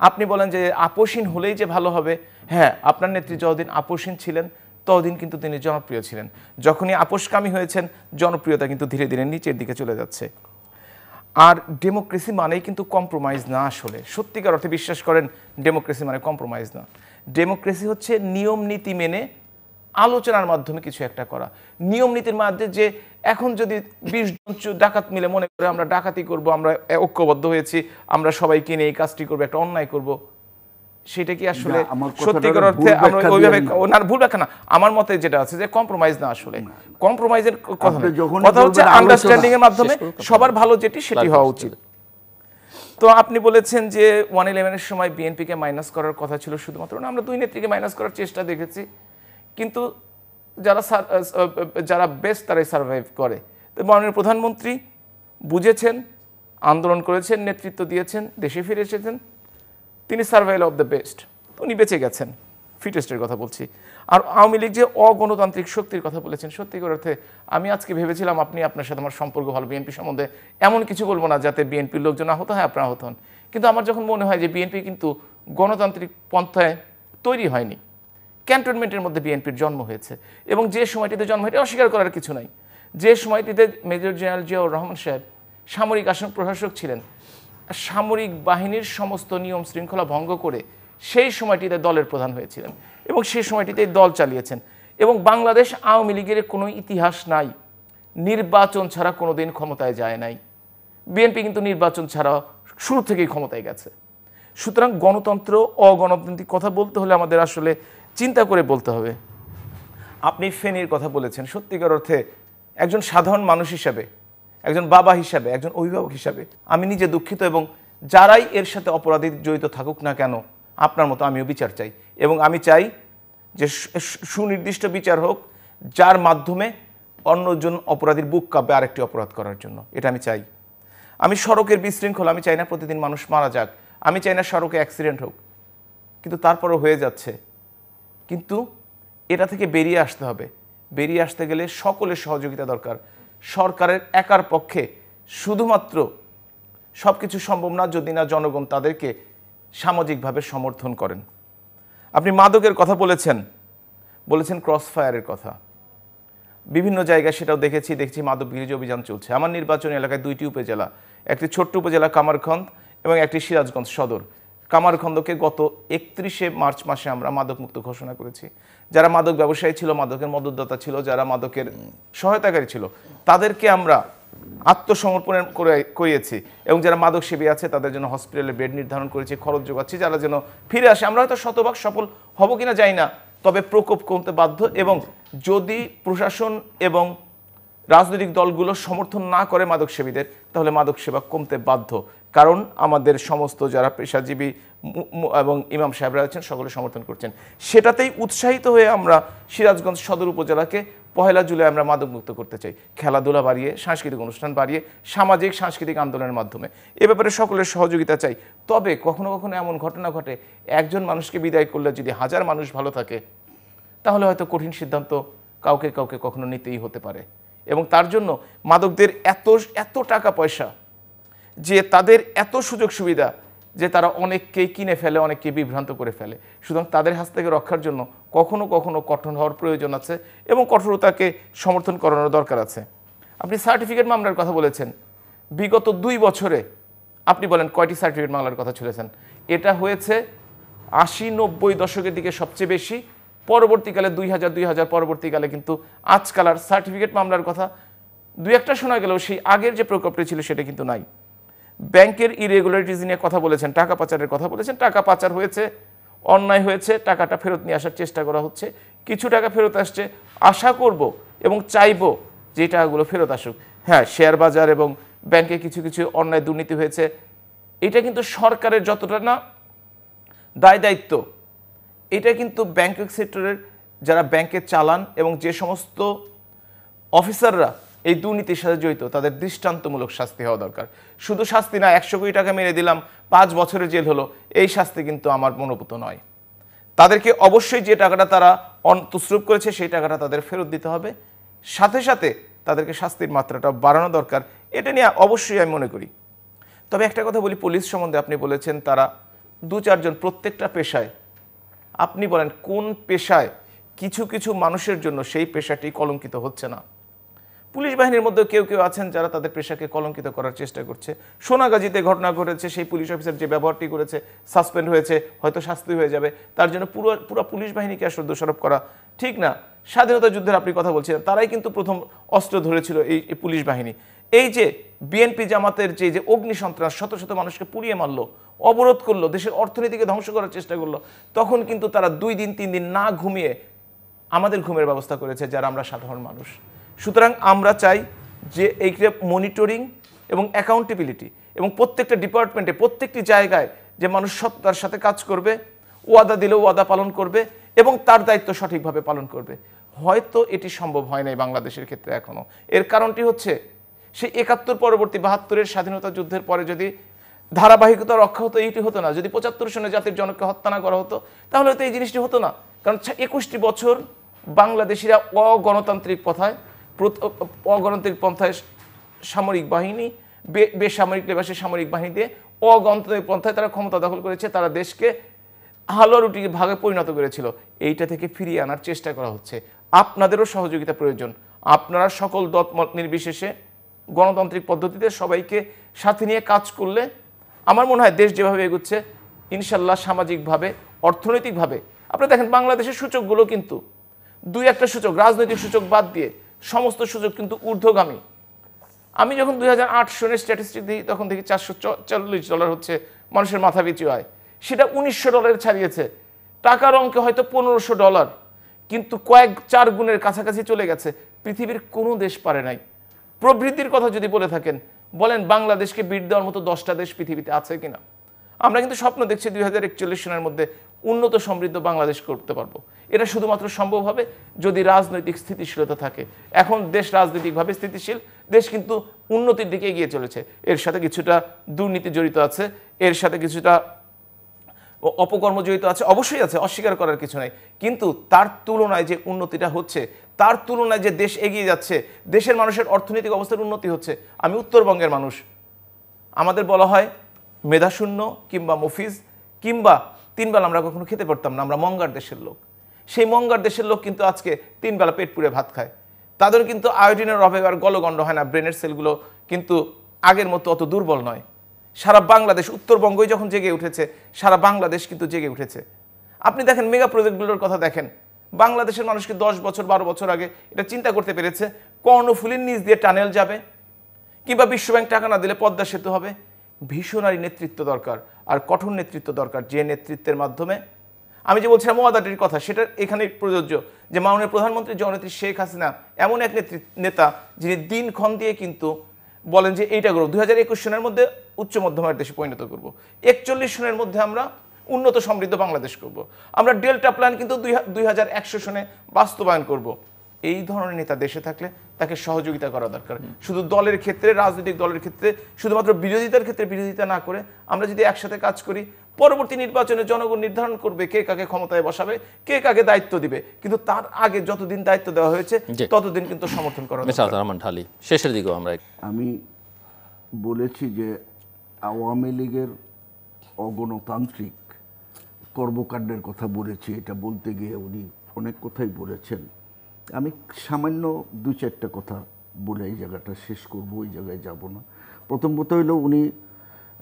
আপনি বলেন যে আপোষহীন হলেই যে ভালো হবে হ্যাঁ আপনার নেত্রী যতদিন আপোষহীন ছিলেন ততদিন কিন্তু তিনি জনপ্রিয় ছিলেন যখনই আপোষকামী হয়েছেন জনপ্রিয়তা কিন্তু ধীরে ধীরে নিচের দিকে চলে যাচ্ছে আর ডেমোক্রেসি মানেই কিন্তু কম্প্রোমাইজ না আসলে সত্যিকার অর্থে বিশ্বাস করেন ডেমোক্রেসি মানে কম্প্রোমাইজ না ডেমোক্রেসি হচ্ছে নিয়ম নীতি মেনে আলোচনার মাধ্যমে কিছু একটা করা নিয়ম নীতির মাধ্যমে যে এখন যদি বিশ জন ডাকাত মিলে মনে করে আমরা ডাকাতি করব আমরা ঐক্যবদ্ধ হয়েছি আমরা সবাইকে নিয়ে এই কাজটি করব একটা অন্যায় করব সেটা কি আসলে সত্যিকার অর্থে আমরা ওইভাবে ওনার ভুল ব্যাখ্যা না আমার মতে যেটা আছে যে কম্প্রোমাইজ না আসলে কম্প্রোমাইজের কথা কথা হচ্ছে আন্ডারস্ট্যান্ডিং এর মাধ্যমে সবার ভালো যেটি সেটি হওয়া উচিত তো আপনি বলেছেন যে এক এগারো এর সময় বিএনপি কে মাইনাস করার কথা ছিল শুধুমাত্র না আমরা দুই নেত্রীকে মাইনাস করার চেষ্টা দেখেছি কিন্তু যারা যারা বেস্ট তারাই সার্ভাইভ করে তো মাননীয় প্রধানমন্ত্রী বুঝেছেন আন্দোলন করেছেন নেতৃত্ব দিয়েছেন দেশে ফিরে এসেছেন তিনি সার্ভাইভাল অফ দ্য বেস্ট উনি বেঁচে গেছেন ফিটেস্টের কথা বলছি আর আওয়ামী লীগ যে অগণতান্ত্রিক শক্তির কথা বলেছেন সত্যিকার অর্থে আমি আজকে ভেবেছিলাম আপনি আপনার সাথে আমার সম্পর্ক ভালো বিএনপি সম্বন্ধে এমন কিছু বলবো না যাতে বিএনপির লোকজন আহত হয় আপনারা আহত হন কিন্তু আমার যখন মনে হয় যে বিএনপি কিন্তু গণতান্ত্রিক পন্থায় তৈরি হয়নি ক্যান্টনমেন্টের মধ্যে বিএনপির জন্ম হয়েছে এবং যে সময়টিতে জন্ম হয়েছে অস্বীকার করার কিছু নাই যে সময়টিতে মেজর জেনারেল জিয়াউর রহমান সাহেব সামরিক আসন প্রশাসক ছিলেন সামরিক বাহিনীর সমস্ত নিয়ম শৃঙ্খলা ভঙ্গ করে সেই সময়টিতে দলের প্রধান হয়েছিলেন এবং সেই সময়টিতে দল চালিয়েছেন এবং বাংলাদেশ আওয়ামী লীগের কোনো ইতিহাস নাই নির্বাচন ছাড়া কোনো দিন ক্ষমতায় যায় নাই বিএনপি কিন্তু নির্বাচন ছাড়া শুরু থেকেই ক্ষমতায় গেছে সুতরাং গণতন্ত্র অগণতান্ত্রিক কথা বলতে হলে আমাদের আসলে চিন্তা করে বলতে হবে আপনি ফেনীর কথা বলেছেন সত্যিকার অর্থে একজন সাধারণ মানুষ হিসাবে একজন বাবা হিসাবে একজন অভিভাবক হিসাবে আমি নিজে দুঃখিত এবং যারাই এর সাথে অপরাধী জড়িত থাকুক না কেন আপনার মতো আমিও বিচার চাই এবং আমি চাই যে সুনির্দিষ্ট বিচার হোক যার মাধ্যমে অন্যজন অপরাধীর বুক কাঁপবে আরেকটি অপরাধ করার জন্য এটা আমি চাই আমি সড়কের বিশৃঙ্খলা আমি চাই না প্রতিদিন মানুষ মারা যাক আমি চাই না সড়কে অ্যাক্সিডেন্ট হোক কিন্তু তারপরও হয়ে যাচ্ছে কিন্তু এটা থেকে বেরিয়ে আসতে হবে বেরিয়ে আসতে গেলে সকলের সহযোগিতা দরকার সরকারের একার পক্ষে শুধুমাত্র সবকিছু সম্ভব না যদি না জনগণ তাদেরকে সামাজিকভাবে সমর্থন করেন আপনি মাদকের কথা বলেছেন বলেছেন ক্রসফায়ারের কথা বিভিন্ন জায়গায় সেটাও দেখেছি দেখছি মাদক বিরোধী অভিযান চলছে আমার নির্বাচনী এলাকায় দুইটি উপজেলা একটি ছোট্ট উপজেলা কামারখন্দ এবং একটি সিরাজগঞ্জ সদর কামারখন্দকে গত একত্রিশে মার্চ মাসে আমরা মাদকমুক্ত ঘোষণা করেছি যারা মাদক ব্যবসায়ী ছিল মাদকের মদতদাতা ছিল যারা মাদকের সহায়তাকারী ছিল তাদেরকে আমরা আত্মসমর্পণ করে করিয়েছি এবং যারা মাদক সেবী আছে তাদের জন্য হসপিটালে বেড নির্ধারণ করেছি খরচ যোগাচ্ছি যারা যেন ফিরে আসে আমরা হয়তো শতভাগ সফল হব কিনা যাই না তবে প্রকোপ কমতে বাধ্য এবং যদি প্রশাসন এবং রাজনৈতিক দলগুলো সমর্থন না করে মাদক সেবীদের তাহলে মাদক সেবা কমতে বাধ্য কারণ আমাদের সমস্ত যারা পেশাজীবী এবং ইমাম সাহেবরা আছেন সকলে সমর্থন করছেন সেটাতেই উৎসাহিত হয়ে আমরা সিরাজগঞ্জ সদর উপজেলাকে পহেলা জুলাই আমরা মাদকমুক্ত করতে চাই খেলাধুলা বাড়িয়ে সাংস্কৃতিক অনুষ্ঠান বাড়িয়ে সামাজিক সাংস্কৃতিক আন্দোলনের মাধ্যমে এ ব্যাপারে সকলের সহযোগিতা চাই তবে কখনো কখনো এমন ঘটনা ঘটে একজন মানুষকে বিদায় করলে যদি হাজার মানুষ ভালো থাকে তাহলে হয়তো কঠিন সিদ্ধান্ত কাউকে কাউকে কখনো নিতেই হতে পারে এবং তার জন্য মাদকদের এত এত টাকা পয়সা যে তাদের এত সুযোগ সুবিধা যে তারা অনেককেই কিনে ফেলে অনেককে বিভ্রান্ত করে ফেলে সুতরাং তাদের হাত থেকে রক্ষার জন্য কখনো কখনো কঠোর হওয়ার প্রয়োজন আছে এবং কঠোরতাকে সমর্থন করানোর দরকার আছে আপনি সার্টিফিকেট মামলার কথা বলেছেন বিগত দুই বছরে আপনি বলেন কয়টি সার্টিফিকেট মামলার কথা শুনেছেন এটা হয়েছে আশি নব্বই দশকের দিকে সবচেয়ে বেশি পরবর্তীকালে দুই হাজার দুই হাজার পরবর্তীকালে কিন্তু আজকাল আর সার্টিফিকেট মামলার কথা দুই একটা শোনা গেলেও সেই আগের যে প্রকোপটা ছিল সেটা কিন্তু নাই ব্যাংকের ইরেগুলারিটিজ নিয়ে কথা বলেছেন টাকা পাচারের কথা বলেছেন টাকা পাচার হয়েছে অন্যায় হয়েছে টাকাটা ফেরত নিয়ে আসার চেষ্টা করা হচ্ছে কিছু টাকা ফেরত আসছে আশা করব এবং চাইব যে টাকাগুলো ফেরত আসুক হ্যাঁ শেয়ার বাজার এবং ব্যাংকে কিছু কিছু অন্যায় দুর্নীতি হয়েছে এটা কিন্তু সরকারের যতটা না দায় দায়িত্ব এটা কিন্তু ব্যাংকিং সেক্টরের যারা ব্যাংকে চালান এবং যে সমস্ত অফিসাররা এই দুর্নীতির সাথে জড়িত তাদের দৃষ্টান্তমূলক শাস্তি হওয়া দরকার। শুধু শাস্তি না, একশো কোটি টাকা মেরে দিলাম, পাঁচ বছরের জেল হলো, এই শাস্তি কিন্তু আমার মনোপুত নয়। তাদেরকে অবশ্যই যে টাকাটা তারা অন্তঃস্রুপ করেছে সেই টাকাটা তাদের ফেরত দিতে হবে, সাথে সাথে তাদেরকে শাস্তির মাত্রাটা বাড়ানো দরকার, এটা নিয়ে অবশ্যই আমি মনে করি। তবে একটা কথা বলি, পুলিশ সম্বন্ধে আপনি বলেছেন তারা দু চারজন প্রত্যেকটা পেশায়, আপনি বলেন কোন পেশায় কিছু কিছু মানুষের জন্য সেই পেশাটি কলঙ্কিত হচ্ছে না? পুলিশ বাহিনীর মধ্যে কেউ কেউ আছেন যারা তাদের পেশাকে কলঙ্কিত করার চেষ্টা করছে। সোনাগাজীতে ঘটনা ঘটেছে, সেই পুলিশ অফিসার যে ব্যবহারটি করেছে সাসপেন্ড হয়েছে, হয়তো শাস্তি হয়ে যাবে, তার জন্য পুরো পুরো পুলিশ বাহিনীকে আসলে দোষারোপ করা ঠিক না। স্বাধীনতা যুদ্ধের আপনি কথা বলছিলেন, তারাই কিন্তু প্রথম অস্ত্র ধরেছিল এই পুলিশ বাহিনী। এই যে বিএনপি জামাতের যে যে অগ্নি সন্ত্রাস, শত শত মানুষকে পুড়িয়ে মারলো, অবরোধ করলো, দেশের অর্থনীতিকে ধ্বংস করার চেষ্টা করলো, তখন কিন্তু তারা দুই দিন তিন দিন না ঘুমিয়ে আমাদের ঘুমের ব্যবস্থা করেছে যারা আমরা সাধারণ মানুষ। সুতরাং আমরা চাই যে এই মনিটরিং এবং অ্যাকাউন্টেবিলিটি এবং প্রত্যেকটা ডিপার্টমেন্টে প্রত্যেকটি জায়গায় যে মানুষ সততার সাথে কাজ করবে, ওয়াদা দিলেও ওয়াদা পালন করবে এবং তার দায়িত্ব সঠিকভাবে পালন করবে। হয়তো এটি সম্ভব হয় নাই বাংলাদেশের ক্ষেত্রে এখনও। এর কারণটি হচ্ছে সেই একাত্তর পরবর্তী বাহাত্তরের স্বাধীনতা যুদ্ধের পরে যদি ধারাবাহিকতা রক্ষা হতো এইটি হতো না। যদি পঁচাত্তর সনে জাতির জনককে হত্যা না করা হতো তাহলে হয়তো এই জিনিসটি হতো না। কারণ একুশটি বছর বাংলাদেশিরা অগণতান্ত্রিক পথায় অগণতান্ত্রিক পন্থায় সামরিক বাহিনী, বেসামরিক লেবাসী সামরিক বাহিনীতে অগণতান্ত্রিক পন্থায় তারা ক্ষমতা দখল করেছে, তারা দেশকে হালুয়া রুটির ভাগে পরিণত করেছিল। এইটা থেকে ফিরিয়ে আনার চেষ্টা করা হচ্ছে। আপনাদেরও সহযোগিতা প্রয়োজন। আপনারা সকল দলমত নির্বিশেষে গণতান্ত্রিক পদ্ধতিতে সবাইকে সাথে নিয়ে কাজ করলে আমার মনে হয় দেশ যেভাবে এগুচ্ছে ইনশাল্লাহ সামাজিকভাবে, অর্থনৈতিকভাবে। আপনারা দেখেন বাংলাদেশের সূচকগুলো কিন্তু দুই একটা সূচক, রাজনৈতিক সূচক বাদ দিয়ে সমস্ত সূচক কিন্তু ঊর্ধ্বগামী। আমি যখন দুই হাজার আট সনের স্ট্যাটিস্টিক দিই তখন দেখি চারশো চল্লিশ ডলার হচ্ছে মানুষের মাথাপিছু আয়, সেটা উনিশশো ডলারে ছাড়িয়েছে। টাকার অঙ্কে হয়তো পনেরোশো ডলার, কিন্তু কয়েক চার গুণের কাছাকাছি চলে গেছে। পৃথিবীর কোনো দেশ পারে নাই। প্রবৃদ্ধির কথা যদি বলে থাকেন, বলেন বাংলাদেশকে বিট দেওয়ার মতো দশটা দেশ পৃথিবীতে আছে কিনা? আমরা কিন্তু স্বপ্ন দেখছি দুই হাজার একচল্লিশ সনের মধ্যে উন্নত সমৃদ্ধ বাংলাদেশ করতে পারবো। এটা শুধুমাত্র সম্ভব হবে যদি রাজনৈতিক স্থিতিশীলতা থাকে। এখন দেশ রাজনৈতিকভাবে স্থিতিশীল, দেশ কিন্তু উন্নতির দিকে এগিয়ে চলেছে। এর সাথে কিছুটা দুর্নীতি জড়িত আছে, এর সাথে কিছুটা অপকর্ম জড়িত আছে, অবশ্যই আছে, অস্বীকার করার কিছু নাই। কিন্তু তার তুলনায় যে উন্নতিটা হচ্ছে, তার তুলনায় যে দেশ এগিয়ে যাচ্ছে, দেশের মানুষের অর্থনৈতিক অবস্থার উন্নতি হচ্ছে। আমি উত্তরবঙ্গের মানুষ, আমাদের বলা হয় মেধাশূন্য কিংবা মফিজ, কিংবা তিনবেলা আমরা কখনো খেতে পারতাম না, আমরা মঙ্গার দেশের লোক। সেই মঙ্গার দেশের লোক কিন্তু আজকে তিনবেলা পেট পুড়ে ভাত খায়। তাদের কিন্তু আয়োডিনের অভাবে আর গলগণ্ড হয় না, ব্রেনের সেলগুলো কিন্তু আগের মতো অত দুর্বল নয়। সারা বাংলাদেশ, উত্তরবঙ্গই যখন জেগে উঠেছে সারা বাংলাদেশ কিন্তু জেগে উঠেছে। আপনি দেখেন মেগা প্রজেক্টগুলোর কথা দেখেন, বাংলাদেশের মানুষকে দশ বছর বারো বছর আগে এটা চিন্তা করতে পেরেছে। কর্ণফুলীর নিচ দিয়ে টানেল যাবে, কিংবা বিশ্বব্যাংক টাকা না দিলে পদ্মা সেতু হবে। ভীষণারি নেতৃত্ব দরকার, আর কঠোর নেতৃত্ব দরকার, যে নেতৃত্বের মাধ্যমে আমি যে বলছিলাম ওয়াদাটির কথা, সেটা এখানে প্রযোজ্য। যে মাননীয় প্রধানমন্ত্রী জননেত্রী শেখ হাসিনা এমন এক নেতা যিনি দিনক্ষণ দিয়ে কিন্তু বলেন যে এইটা করব, দুই হাজার একুশ সনের মধ্যে উচ্চ মধ্যম আয়ের দেশে পরিণত করব, একচল্লিশ সনের মধ্যে আমরা উন্নত সমৃদ্ধ বাংলাদেশ করব, আমরা ডেল্টা প্ল্যান কিন্তু দুই হাজার একশো সনে বাস্তবায়ন করব। এই ধরনের নেতা দেশে থাকলে তাকে সহযোগিতা করা দরকার। শুধু দলের ক্ষেত্রে, রাজনৈতিক দলের ক্ষেত্রে শুধুমাত্র বিরোধিতার ক্ষেত্রে বিরোধিতা না করে আমরা যদি একসাথে কাজ করি, পরবর্তী নির্বাচনে জনগণ নির্ধারণ করবে কে কাকে ক্ষমতায় বসাবে, কে কাকে দায়িত্ব দিবে। কিন্তু তার আগে যতদিন দায়িত্ব দেওয়া হয়েছে ততদিন কিন্তু সমর্থন করা হবে। শেষের দিকে আমরা আমি বলেছি যে আওয়ামী লীগের অগণতান্ত্রিক কর্মকাণ্ডের কথা বলেছি, এটা বলতে গিয়ে উনি অনেক কথাই বলেছেন। আমি সামান্য দু চারটা কথা বলে এই জায়গাটা শেষ করব, ওই জায়গায় যাব না। প্রথম কথা হইল উনি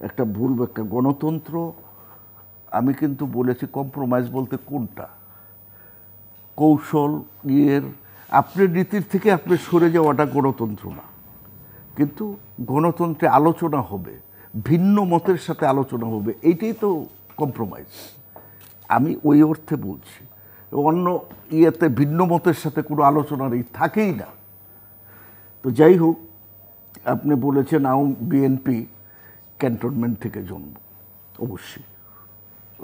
একটা ভুল ব্যাখ্যা, গণতন্ত্র আমি কিন্তু বলেছি কম্প্রোমাইজ বলতে কোনটা, কৌশল এর আপনার নীতির থেকে আপনি সরে যাওয়াটা গণতন্ত্র না। কিন্তু গণতন্ত্রে আলোচনা হবে, ভিন্ন মতের সাথে আলোচনা হবে, এইটাই তো কম্প্রোমাইজ। আমি ওই অর্থে বলছি অন্য ইয়েতে ভিন্ন মতের সাথে কোনো আলোচনা নেই, থাকেই না। তো যাই হোক, আপনি বলেছেন আও বিএনপি ক্যান্টনমেন্ট থেকে জন্ম, অবশ্যই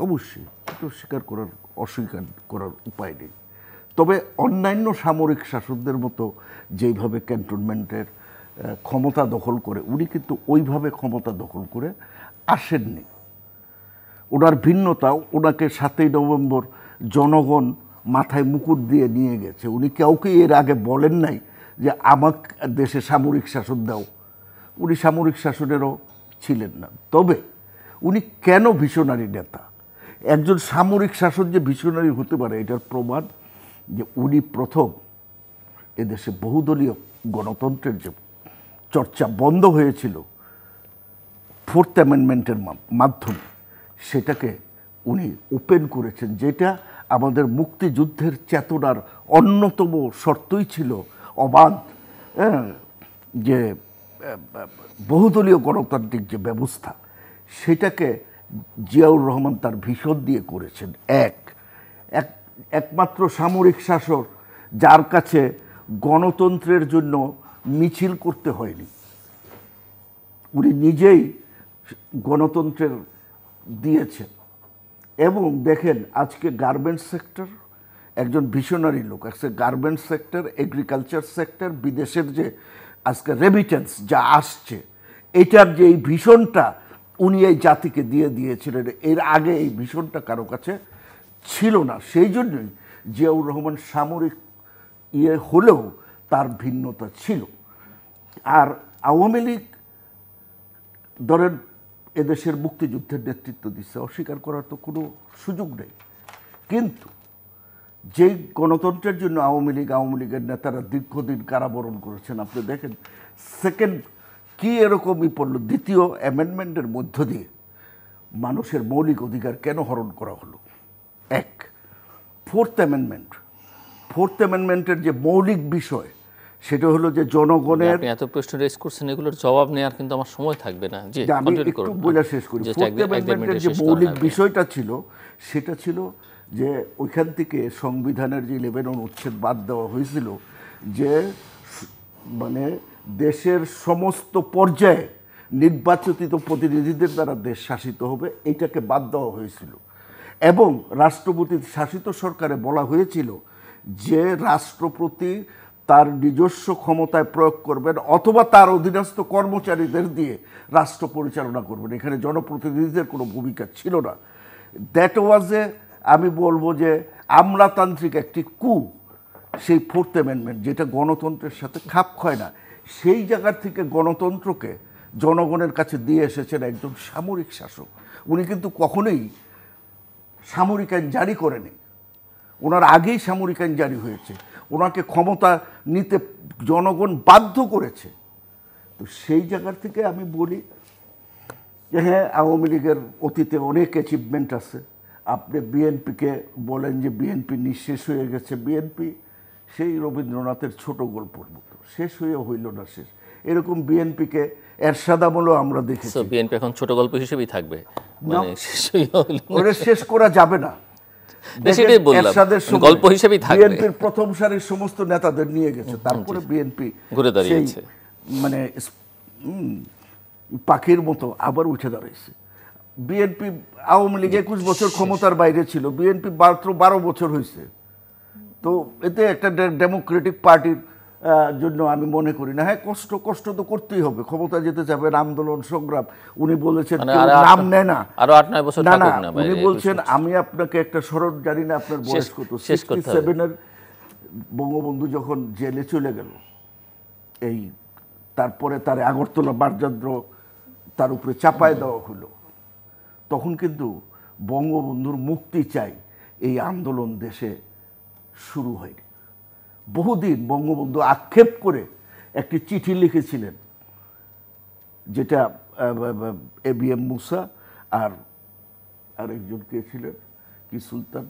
অবশ্যই, এটা স্বীকার করার অস্বীকার করার উপায় নেই। তবে অন্যান্য সামরিক শাসকদের মতো যেইভাবে ক্যান্টনমেন্টের ক্ষমতা দখল করে উনি কিন্তু ওইভাবে ক্ষমতা দখল করে আসেননি। ওনার ভিন্নতা, ওনাকে সাতই নভেম্বর জনগণ মাথায় মুকুট দিয়ে নিয়ে গেছে। উনি কাউকে এর আগে বলেন নাই যে আমাকে দেশে সামরিক শাসন দাও, উনি সামরিক শাসনেরও ছিলেন না। তবে উনি কেন ভিশনারি নেতা? একজন সামরিক শাসক যে ভিশনারি হতে পারে এটার প্রমাণ যে উনি প্রথম এদেশে বহুদলীয় গণতন্ত্রের যে চর্চা বন্ধ হয়েছিল ফোর্থ অ্যামেন্ডমেন্টের মাধ্যমে সেটাকে উনি ওপেন করেছেন, যেটা আমাদের মুক্তিযুদ্ধের চেতনার অন্যতম শর্তই ছিল অবাধ যে বহুদলীয় গণতান্ত্রিক যে ব্যবস্থা সেটাকে জিয়াউর রহমান তার ভিশন দিয়ে করেছেন। এক এক একমাত্র সামরিক শাসক যার কাছে গণতন্ত্রের জন্য মিছিল করতে হয়নি, উনি নিজেই গণতন্ত্রের দিয়েছেন। এবং দেখেন আজকে গার্মেন্টস সেক্টর, একজন ভিশনারি লোক আজকে গার্মেন্টস সেক্টর, এগ্রিকালচার সেক্টর, বিদেশের যে আজকে রেমিটেন্স যা আসছে এটার যে এই ভিশনটা উনি এই জাতিকে দিয়ে দিয়েছিলেন, এর আগে এই ভিশনটা কারো কাছে ছিল না। সেই জন্যই জিয়াউর রহমান সামরিক ইয়ে হলেও তার ভিন্নতা ছিল। আর আওয়ামী লীগ ধরেন এদেশের মুক্তিযুদ্ধের নেতৃত্ব দিচ্ছে, অস্বীকার করার তো কোনো সুযোগ নেই, কিন্তু যেই গণতন্ত্রের জন্য আওয়ামী লীগ আওয়ামী লীগের নেতারা দীর্ঘদিন কারাবরণ করেছেন আপনি দেখেন সেকেন্ড কি এরকমই পড়ল, দ্বিতীয় অ্যামেন্ডমেন্টের মধ্য দিয়ে মানুষের মৌলিক অধিকার কেন হরণ করা হলো? এক ফোর্থ অ্যামেন্ডমেন্ট, ফোর্থ অ্যামেন্ডমেন্টের যে মৌলিক বিষয় সেটা হলো যে জনগণের, এত প্রশ্ন রেজ করছেন এগুলোর জবাব নেওয়ার কিন্তু আমার সময় থাকবে না, যে আমি একটু বলে শেষ করি। ফোর্থ অ্যামেন্ডমেন্টের যে মৌলিক বিষয়টা ছিল সেটা ছিল যে ওইখান থেকে সংবিধানের যে ইলেভেন অনুচ্ছেদ বাদ দেওয়া হয়েছিল, যে মানে দেশের সমস্ত পর্যায়ে নির্বাচিত প্রতিনিধিদের দ্বারা দেশ শাসিত হবে, এটাকে বাদ দেওয়া হয়েছিল। এবং রাষ্ট্রপতির শাসিত সরকারে বলা হয়েছিল যে রাষ্ট্রপতি তার নিজস্ব ক্ষমতায় প্রয়োগ করবেন অথবা তার অধীনস্থ কর্মচারীদের দিয়ে রাষ্ট্র পরিচালনা করবেন, এখানে জনপ্রতিনিধিদের কোনো ভূমিকা ছিল না। দ্যাট ওয়াজ এ আমি বলবো যে আমলাতান্ত্রিক একটি কু, সেই ফোর্থ অ্যামেন্ডমেন্ট যেটা গণতন্ত্রের সাথে খাপ খায় না। সেই জায়গার থেকে গণতন্ত্রকে জনগণের কাছে দিয়ে এসেছেন একজন সামরিক শাসক। উনি কিন্তু কখনোই সামরিক আইন জারি করেনি, ওনার আগেই সামরিক আইন জারি হয়েছে, ওনাকে ক্ষমতা নিতে জনগণ বাধ্য করেছে। তো সেই জায়গার থেকে আমি বলি যে হ্যাঁ আওয়ামী লীগের অতীতে অনেক অ্যাচিভমেন্ট আছে। আপনি বিএনপিকে বলেন যে বিএনপি নিঃশেষ হয়ে গেছে, বিএনপি সেই রবীন্দ্রনাথের ছোট গল্পের মতো শেষ হয়ে হইল না শেষ, এরকম বিএনপিকে এরশাদ আমলেও আমরা দেখেছি। বিএনপি এখন ছোট গল্প হিসেবেই থাকবে, ওটা শেষ করা যাবে না, গল্প হিসেবেই থাকবে। বিএনপির প্রথম সারির সমস্ত নেতাদের নিয়ে গেছে, তারপরে বিএনপি ঘুরে দাঁড়িয়েছে, মানে পাখির মতো আবার উঠে দাঁড়িয়েছে। বিএনপি আওয়ামী লীগ একুশ বছর ক্ষমতার বাইরে ছিল, বিএনপি মাত্র বারো বছর হয়েছে। তো এতে একটা ডেমোক্রেটিক পার্টির জন্য আমি মনে করি না, হ্যাঁ কষ্ট কষ্ট তো করতেই হবে, ক্ষমতা যেতে চাবেন আন্দোলন সংগ্রাম। উনি বলেছেন নাম নেয় না, উনি বলছেন আমি আপনাকে একটা স্মরণ জানি না আপনার বয়স কত, সিক্সটি সেভেনের বঙ্গবন্ধু যখন জেলে চলে গেল এই তারপরে তার আগরতলা বারযান্ত্র তার উপরে চাপায় দেওয়া হলো, তখন কিন্তু বঙ্গবন্ধুর মুক্তি চাই এই আন্দোলন দেশে শুরু হয়নি। বহুদিন বঙ্গবন্ধু আক্ষেপ করে একটি চিঠি লিখেছিলেন যেটা এ বি এম মুসা আর আরেকজন কে ছিলেন কি সুলতান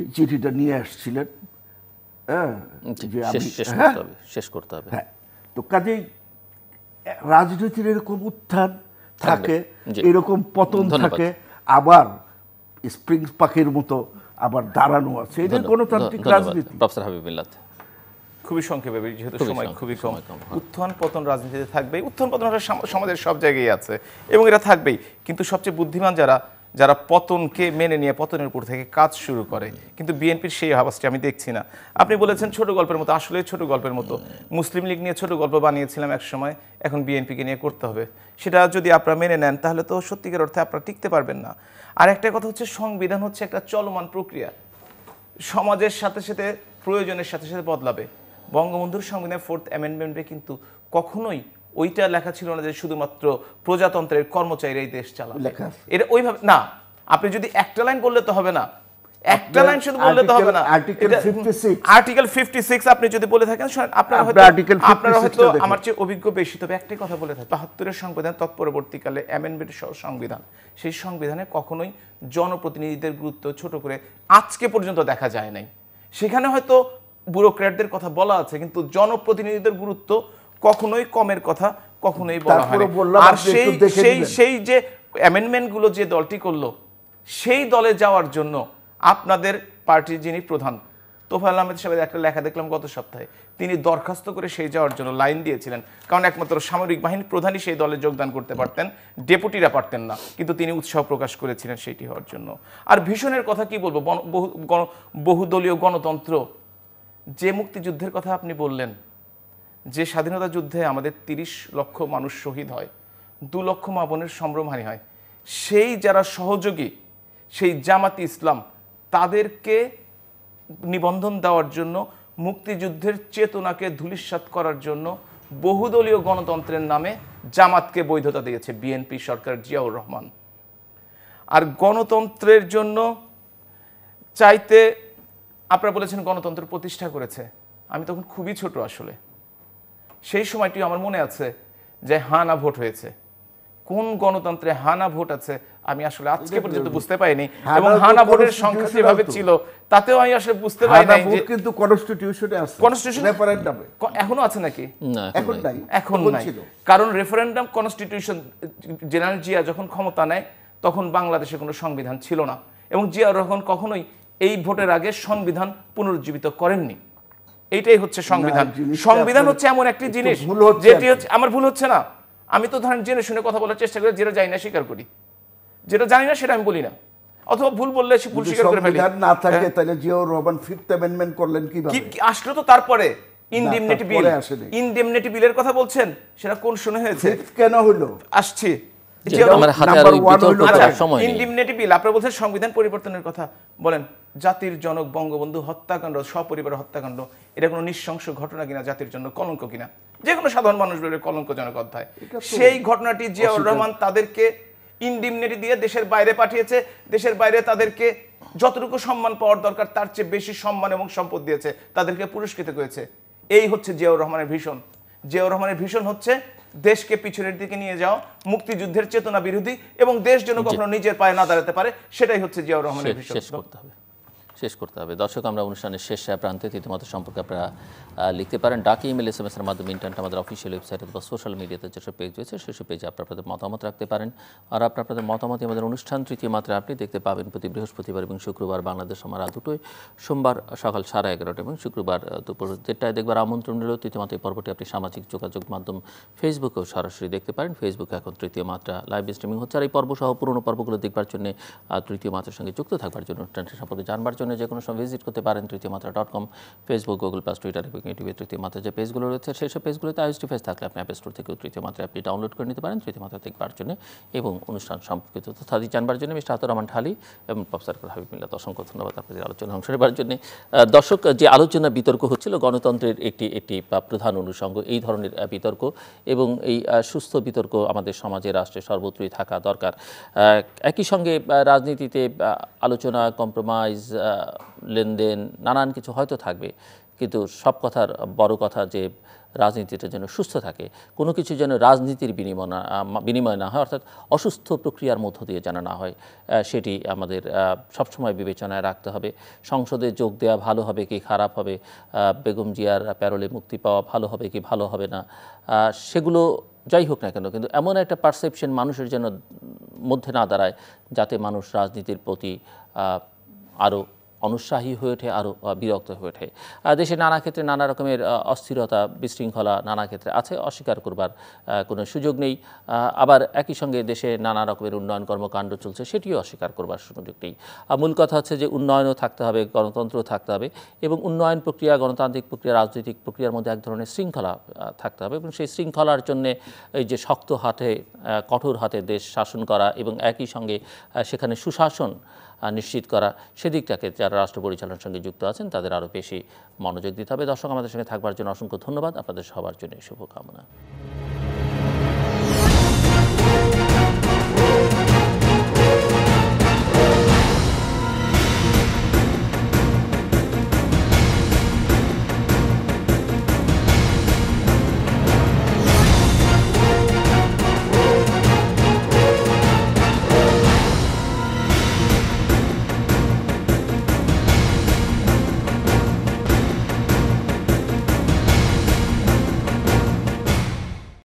এই চিঠিটা নিয়ে আসছিলেন, হ্যাঁ শেষ করতে হবে। হ্যাঁ তো কাজেই রাজনীতির এরকম উত্থান থাকে, এরকম পতন থাকে, আবার স্প্রিং পাখির মতো আবার দাঁড়ানো আছে, এটা গণতান্ত্রিক রাজনীতি। ডক্টর হাবিব মিল্লাত, খুবই সংক্ষেপে, যেহেতু সময় খুবই কম, উত্থান পতন রাজনীতিতে থাকবেই, উত্থান পতন সমাজের সব জায়গায় আছে এবং এটা থাকবেই, কিন্তু সবচেয়ে বুদ্ধিমান যারা যারা পতনকে মেনে নিয়ে পতনের উপর থেকে কাজ শুরু করে কিন্তু বিএনপির সেই অবস্থা আমি দেখছি না। আপনি বলেছেন ছোট গল্পের মতো, আসলে ছোট গল্পের মতো মুসলিম লীগ নিয়ে ছোট গল্প বানিয়েছিলাম এক সময়, এখন বিএনপিকে নিয়ে করতে হবে। সেটা যদি আপনারা মেনে নেন তাহলে তো সত্যিকার অর্থে আপনারা টিকতে পারবেন না। আর একটা কথা হচ্ছে, সংবিধান হচ্ছে একটা চলমান প্রক্রিয়া, সমাজের সাথে সাথে প্রয়োজনের সাথে সাথে বদলাবে। বঙ্গবন্ধুর সংবিধানের ফোর্থ অ্যামেন্ডমেন্টে কিন্তু কখনোই ওইটা লেখা ছিল না যে শুধুমাত্র প্রজাতন্ত্রের কর্মচারীরাই দেশ চালাবে, এটা ওইভাবে না। আপনি যদি একটা লাইন বললে তো হবে না, একটা লাইন শুধু বললে তো হবে না। আর্টিকেল ছাপ্পান্ন আপনি যদি বলে থাকেন, আপনারা হয়তো আপনারা হয়তো আমার চেয়ে অভিজ্ঞ বেশি, তবে একটাই কথা বলে থাকি, বাহাত্তরের সংবিধান তৎপরবর্তীকালে অ্যামেন্ডমেন্ট সহ সংবিধান, সেই সংবিধানে কখনোই জনপ্রতিনিধিদের গুরুত্ব ছোট করে আজকে পর্যন্ত দেখা যায় নাই। সেখানে হয়তো ব্যুরোক্র্যাটদের কথা বলা আছে কিন্তু জনপ্রতিনিধিদের গুরুত্ব কখনোই কমের কথা কখনোই বলা হয়। আর সেই সেই সেই যে অ্যামেন্ডমেন্টগুলো যে দলটি করলো সেই দলে যাওয়ার জন্য আপনাদের পার্টির যিনি প্রধান তোফায়েল আহমেদ সাহেবের একটা লেখা দেখলাম গত সপ্তাহে, তিনি দরখাস্ত করে সেই যাওয়ার জন্য লাইন দিয়েছিলেন, কারণ একমাত্র সামরিক বাহিনীর প্রধানই সেই দলে যোগদান করতে পারতেন, ডেপুটিরা পারতেন না, কিন্তু তিনি উৎসাহ প্রকাশ করেছিলেন সেটি হওয়ার জন্য। আর ভীষণের কথা কি বলবো, বহুদলীয় গণতন্ত্র, যে মুক্তিযুদ্ধের কথা আপনি বললেন, যে স্বাধীনতা যুদ্ধে আমাদের তিরিশ লক্ষ মানুষ শহীদ হয়, দু লক্ষ মা বোনের সম্ভ্রমহানি হয়, সেই যারা সহযোগী সেই জামাতি ইসলাম তাদেরকে নিবন্ধন দেওয়ার জন্য, মুক্তিযুদ্ধের চেতনাকে ধূলিস্যাৎ করার জন্য বহুদলীয় গণতন্ত্রের নামে জামাতকে বৈধতা দিয়েছে বিএনপি সরকার জিয়াউর রহমান। আর গণতন্ত্রের জন্য চাইতে আপনারা বলেছেন গণতন্ত্র প্রতিষ্ঠা করেছে, আমি তখন খুবই ছোট, আসলে সেই সময়টি আমার মনে আছে যে হানা ভোট হয়েছে, কোন গণতন্ত্রে হানা ভোট আছে আমি আসলে আজকে পর্যন্ত বুঝতে পাইনি, এবং হানা ভোটের সংখ্যা যেভাবে ছিল তাতেও আমি আসলে বুঝতে পারি না। কিন্তু কনস্টিটিউশনে আছে, কনস্টিটিউশন রেফারেন্ডামে এখনো আছে নাকি? না, এখন নাই, এখন নাই। কারণ রেফারেন্ডাম কনস্টিটিউশন জেনারেল জিয়া যখন ক্ষমতা নেয় তখন বাংলাদেশে কোনো সংবিধান ছিল না, এবং জিয়া রহমান কখনোই এই ভোটের আগে সংবিধান পুনরুজ্জীবিত করেননি। এইটাই হচ্ছে সংবিধান। সংবিধান হচ্ছে এমন একটি জিনিস যেটি হচ্ছে, আমার ভুল হচ্ছে না, আমি তো ধরেন জেনে শুনে কথা বলার চেষ্টা করি, যেটা জানি না স্বীকার করি, যেটা জানি না সেটা আমি বলি না, অথবা ভুল বললে ভুল স্বীকার করে ফেলি। সংবিধান না থাকে তাহলে জিয়াউর রহমান ফিফথ অ্যামেন্ডমেন্ট করলেন কিভাবে? কি আসলো তো তারপরে ইনডেমনিটি বিল, ইনডেমনিটি বিলের কথা বলছেন, সেটা কোন শুনে হয়েছে, কেন হলো? আসছে ইনডেমনিটি বিল, আপনারা বলছেন সংবিধান পরিবর্তনের কথা বলেন, জাতির জনক বঙ্গবন্ধু হত্যাকাণ্ড, সপরিবার হত্যাকাণ্ড, এটা কোনো নৃশংস ঘটনা কিনা, জাতির জন্য কলঙ্ক কিনা, যে কোনো সাধারণ মানুষ ভেবে কলঙ্কজনক অধ্যায়। সেই ঘটনাটি জিয়াউর রহমান তাদেরকে ইনডিমনিটি দিয়ে দেশের বাইরে পাঠিয়েছে, দেশের বাইরে তাদেরকে যতটুকু সম্মান পাওয়ার দরকার তার চেয়ে বেশি সম্মান এবং সম্পদ দিয়েছে, তাদেরকে পুরস্কৃত করেছে। এই হচ্ছে জিয়াউর রহমানের ভীষণ। জিয়াউর রহমানের ভীষণ হচ্ছে দেশকে পিছনের দিকে নিয়ে যাও, মুক্তিযুদ্ধের চেতনা বিরোধী, এবং দেশ যেন কখনো নিজের পায়ে না দাঁড়াতে পারে, সেটাই হচ্ছে জিয়াউর রহমানের ভীষণ। শেষ করতে হবে। দর্শক, আমরা অনুষ্ঠানের শেষ প্রান্তে, ইতিমধ্যে সম্পর্কে আপনারা লিখতে পারেন ডাক, ইমেল, এস এম এসের মাধ্যমে, ইন্টারনেট, আমাদের অফিসিয়াল ওয়েবসাইট অথবা সোশ্যাল মিডিয়াতে যেসব পেজ রয়েছে সেসব পেজে আপনারা আপনাদের মতামত রাখতে পারেন। আর আপনারা আপনাদের মতামতই আমাদের অনুষ্ঠান তৃতীয় মাত্রা আপনি দেখতে পাবেন প্রতি বৃহস্পতিবার এবং শুক্রবার বাংলাদেশ সময় রাত দুটোয়, সোমবার সকাল সাড়ে এগারোটা এবং শুক্রবার দুপুর দেড়টায় দেখবার আমন্ত্রণ রইল। তৃতীয় মাত্রা এই পর্বটি আপনি সামাজিক যোগাযোগ মাধ্যম ফেসবুকেও সরাসরি দেখতে পারেন, ফেসবুকে এখন তৃতীয় মাত্রা লাইভ স্ট্রিমিং হচ্ছে। আর এই পর্ব সহ পুরনো পর্বগুলো দেখবার জন্য, তৃতীয় মাত্রার সঙ্গে যুক্ত থাকবার জন্য, অনুষ্ঠানটি সম্পর্কে জানবার জন্য যে কোনো সময় ভিজিট করতে পারেন Tritiyo Matra dot com, Facebook, Google Plus, Twitter এবং ইউটিউবে তৃতীয় মাত্রা যে পেজগুলো রয়েছে সেসব পেজগুলোতে আইওএস ডিভাইস থাকলে আপনি অ্যাপ স্টোর থেকে তৃতীয় মাত্রা অ্যাপটি ডাউনলোড করে নিতে পারেন। তৃতীয় মাত্রা দেখবার জন্য এবং অনুষ্ঠান সম্পর্কিত তথ্যাদি জানবার জন্য মিস্টার আতাউর রহমান ঢালী এবং প্রফেসর মদ. হাবিব মিল্লাত, অসংখ্য ধন্যবাদ আপনাদের আলোচনা অংশ নেওয়ার জন্য। দর্শক, যে আলোচনা বিতর্ক হচ্ছিল গণতন্ত্রের একটি একটি প্রধান অনুষঙ্গ, এই ধরনের বিতর্ক এবং এই সুস্থ বিতর্ক আমাদের সমাজে, রাষ্ট্রে সর্বত্রই থাকা দরকার। একই সঙ্গে রাজনীতিতে আলোচনা, কম্প্রোমাইজ, লেনদেন নানান কিছু হয়তো থাকবে, কিন্তু সব কথার বড় কথা যে রাজনীতিটা যেন সুস্থ থাকে, কোনো কিছু যেন রাজনীতির বিনিময় না বিনিময় না হয়, অর্থাৎ অসুস্থ প্রক্রিয়ার মধ্য দিয়ে যেন না হয়, সেটি আমাদের সবসময় বিবেচনায় রাখতে হবে। সংসদে যোগ দেওয়া ভালো হবে কি খারাপ হবে, বেগম জিয়ার প্যারোলে মুক্তি পাওয়া ভালো হবে কি ভালো হবে না, সেগুলো যাই হোক না কেন, কিন্তু এমন একটা পারসেপশন মানুষের যেন মধ্যে না দাঁড়ায় যাতে মানুষ রাজনীতির প্রতি আরও अनुत्साही हुए थे आरो विरक्त हुए थे देशे नाना क्षेत्रे नाना रकमेर अस्थिरता विशृंखला नाना क्षेत्रे आछे अस्वीकार करबार कोनो सुयोग नेई आबार एकई संगे देशे नाना रकमेर उन्नयन कर्मकांड चलछे सेटिओ अस्वीकार करबार सुयोग नेई मूल कथा हच्छे जे उन्नयनओ थाकते होबे गणतंत्रो थाकते होबे एबं उन्नयन प्रक्रिया गणतांत्रिक प्रक्रिया राजनैतिक प्रक्रियार मध्य एक धरनेर शृंखला थाकते होबे एबं सेई शृंखलार जन्य एई जे शक्त हाथे कठोर हाथे देश शासन करा एबं एकई संगे सेखाने सुशासन निश्चित करा सेदिकटाके যারা রাষ্ট্র পরিচালনার সঙ্গে যুক্ত আছেন তাদের আরো বেশি মনোযোগ দিতে হবে। দর্শক আমাদের সঙ্গে থাকবার জন্য অসংখ্য ধন্যবাদ। আপনাদের সবার জন্য শুভকামনা।